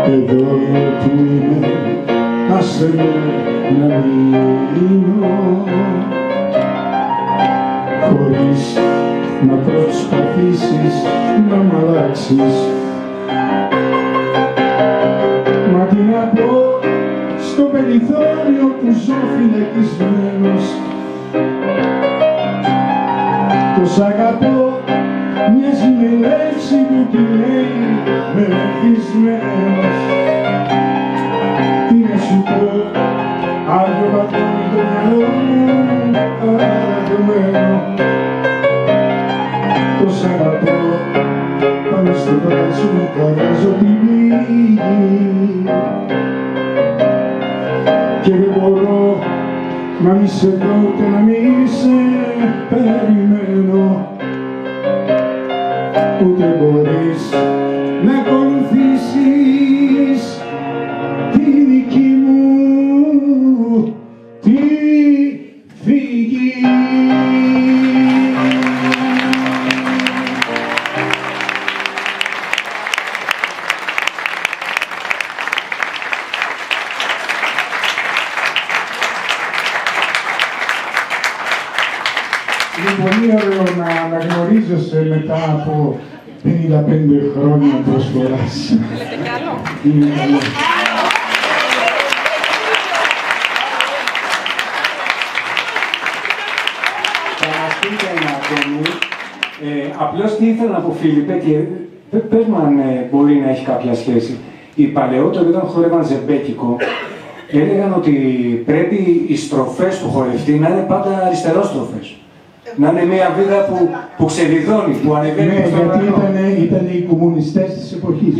Εδώ που είμαι, άσε με να μείνω, χωρίς να προσπαθήσεις να μ' αλλάξεις. Μα τι να πω στο περιθώριο που ζω φυλακισμένος. Το σ' αγαπώ μοιάζει με λέξη που τη λέει μελετισμένος. Τι να σου πω, άλλο πατούν το μυαλό μου αγαπημένο. Το σ' αγαπώ πάνω στο βράτσο μου καράζω τη μύγη και δεν μπορώ να μη σε δω και να μη σε περιμένω. Ούτε μπορείς να ακολουθήσεις τη δική μου τη φυγή. Μετά από πενήντα πέντε χρόνια προσφοράς. Είναι καλό. Παραστείτε ένα ακόμη. Απλώς τι ήθελα να πω, Φίλιππε, και δεν πες μου αν μπορεί να έχει κάποια σχέση. Οι παλαιότεροι όταν χορεύαν ζεμπέκικο έλεγαν ότι πρέπει οι στροφές του χορευτή να είναι πάντα αριστερόστροφες. Να είναι μια βίδα που, που ξεδιδώνει, που ανεβαίνει. Ναι, γιατί ήτανε, ήταν οι κομμουνιστές της εποχής.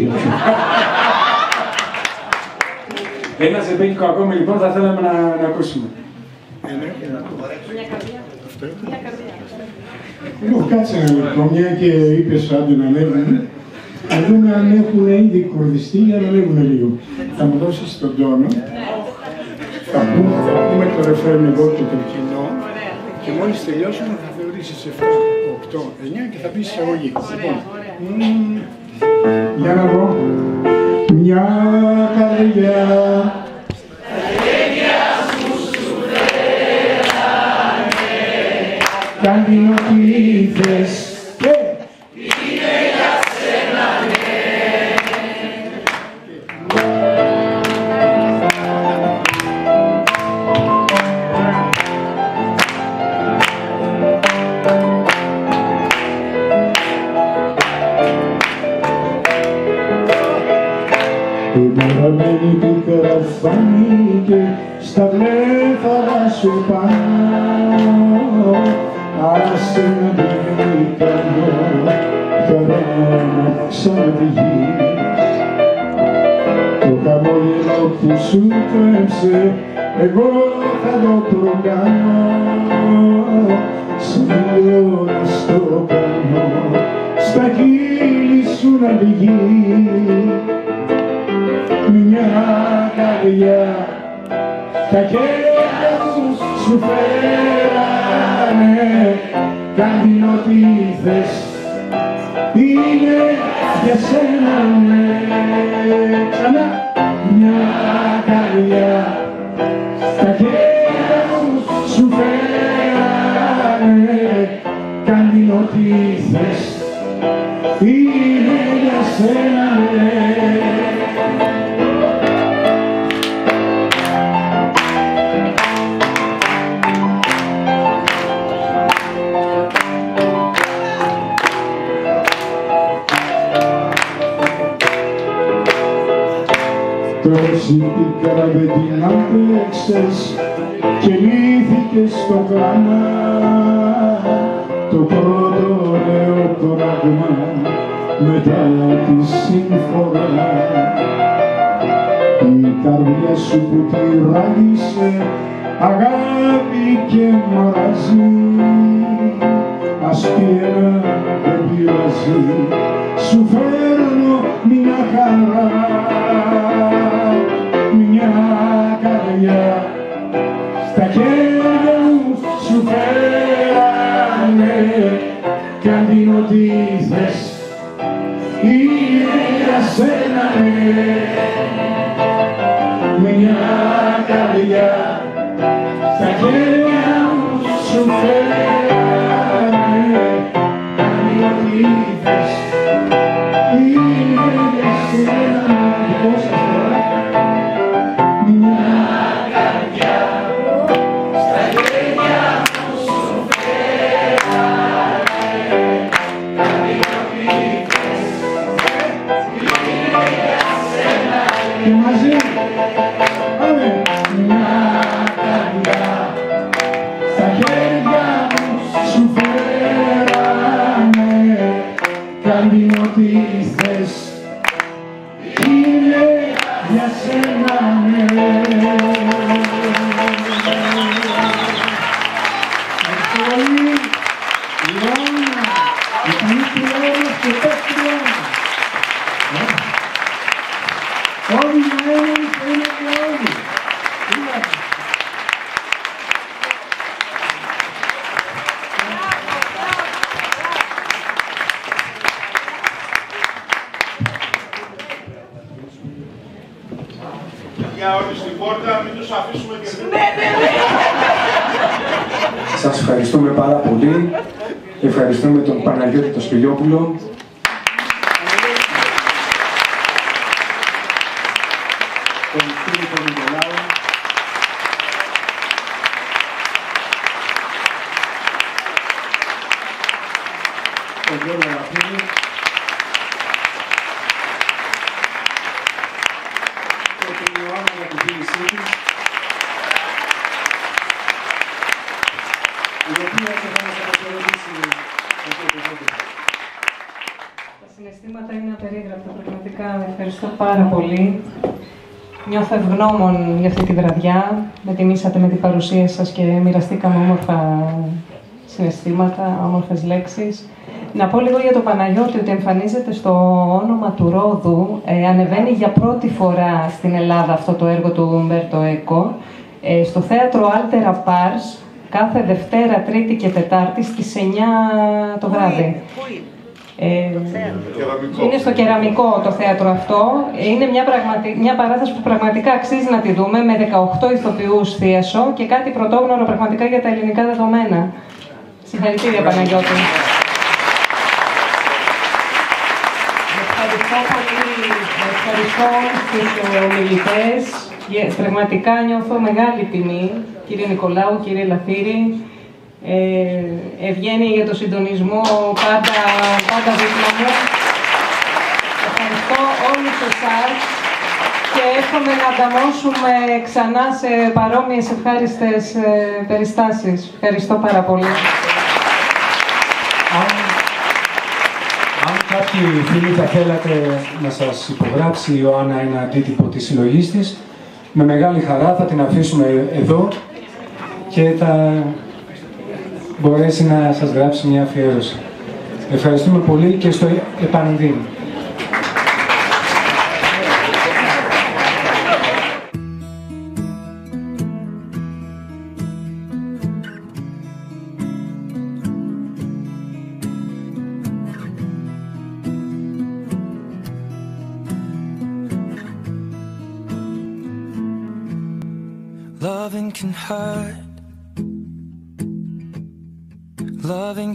Ένα ζεμπέκικο ακόμη λοιπόν θα θέλαμε να, να ακούσουμε. Μια καρδιά. Μια καρδιά. Λοιπόν, κάτσε να λοιπόν, μια και είπες άντε να ανέβουν. Να δούμε αν έχουν ήδη κορδιστεί για να ανέβουν λίγο. Θα μου δώσεις τον τόνο. Θα πούμε το ρεφρέν εγώ και το κοινό. Και μόλις τελειώσουμε θα θεωρήσεις εφτά, οκτώ, εννιά και θα πεις σε όλοι. Για να πω. Μια καρδιά. Καρδιά σου σου λέγανε. Κάνει ό,τι θες. Φανήκε στα βλέφαρα σου πάνω, άσε να μην κάνω χαρά να ξαναβγείς. Το χαμόγελο που σου τρέψε εγώ θα το προκάνω, σαν χιλιώνα στο πάνω, στα χείλη σου να βγει. Μια καρδιά, τα χέρια σου σου φέρανε, κάνει ό,τι θες, είναι για σένα ναι. Ξανά, μια καρδιά, τα χέρια σου σου φέρανε, κάνει ό,τι θες, είναι για σένα ναι. Σήκηκα με την άντεξες και λύθηκες στο κλάμα, το πρώτο ωραίο πράγμα μετά τη συμφορά. Η καρδιά σου που τυράγησε αγάπη και μαραζί, ας πειρά δεν πειράζει, σου φέρνω μια χαρά. Μια καρδιά, στα χέρια μου σου φέρανε, κάτι νοτίδες είναι για σένα, ναι, μια καρδιά στα χέρια μου σου φέρανε, κάτι νοτίδες είναι για σένα, Σπηλιόπουλο. Τον Φίλιππο Νικολάου. Τον Γιώργο Λαθύρη. Και την Ιωάννα για την φίλησή της, η οποία και θα μας αποκαιρετήσει αυτό το τότε. Τα συναισθήματα είναι απερίγραπτα, πραγματικά. Ευχαριστώ πάρα πολύ. Νιώθω ευγνώμων για αυτή τη βραδιά. Με τιμήσατε με την παρουσία σας και μοιραστήκαμε όμορφα συναισθήματα, όμορφες λέξεις. Να πω λίγο για τον Παναγιώτη ότι εμφανίζεται στο όνομα του Ρόδου. Ε, ανεβαίνει για πρώτη φορά στην Ελλάδα αυτό το έργο του Umberto Eco ε, στο θέατρο Άλτερα Πάρς κάθε Δευτέρα, Τρίτη και Τετάρτη στις εννιά το βράδυ. Ε, είναι στο κεραμικό το θέατρο αυτό. Είναι μια, πραγματι... μια παράσταση που πραγματικά αξίζει να τη δούμε, με δεκαοκτώ ηθοποιούς θίασο και κάτι πρωτόγνωρο πραγματικά για τα ελληνικά δεδομένα. Συγχαρητήρια, Παναγιώτη. Ευχαριστώ πολύ. Ευχαριστώ τους ομιλητές. Yeah, πραγματικά νιώθω μεγάλη τιμή, κύριε Νικολάου, κύριε Λαθύρη. Ε, ευγένεια για το συντονισμό πάντα, πάντα δίπλα μου. Ευχαριστώ όλους εσάς και εύχομαι να ανταμώσουμε ξανά σε παρόμοιες ευχάριστες περιστάσεις. Ευχαριστώ πάρα πολύ. Αν, αν κάποιοι φίλοι θα θέλατε να σας υπογράψει η Ιωάννα ένα αντίτυπο της συλλογής της, με μεγάλη χαρά θα την αφήσουμε εδώ και θα μπορέσει να σας γράψει μια αφιέρωση. Ευχαριστούμε πολύ και στο επανδύν. Loving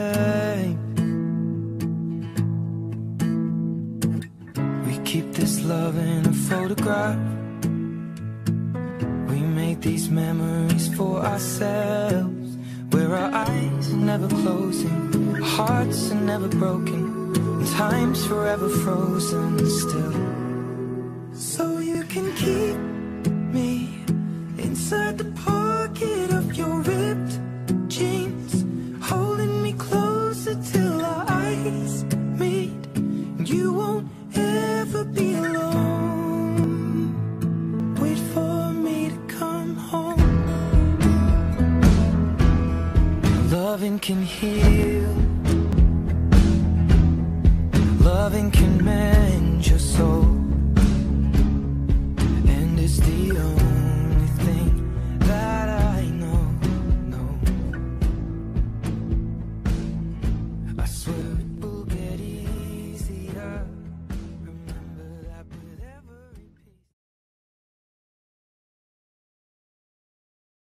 Keep this love in a photograph. We make these memories for ourselves, where our eyes are never closing, hearts are never broken, and time's forever frozen still. So you can keep me inside the pocket of your ripped jeans, holding me closer till our eyes meet. You won't ever be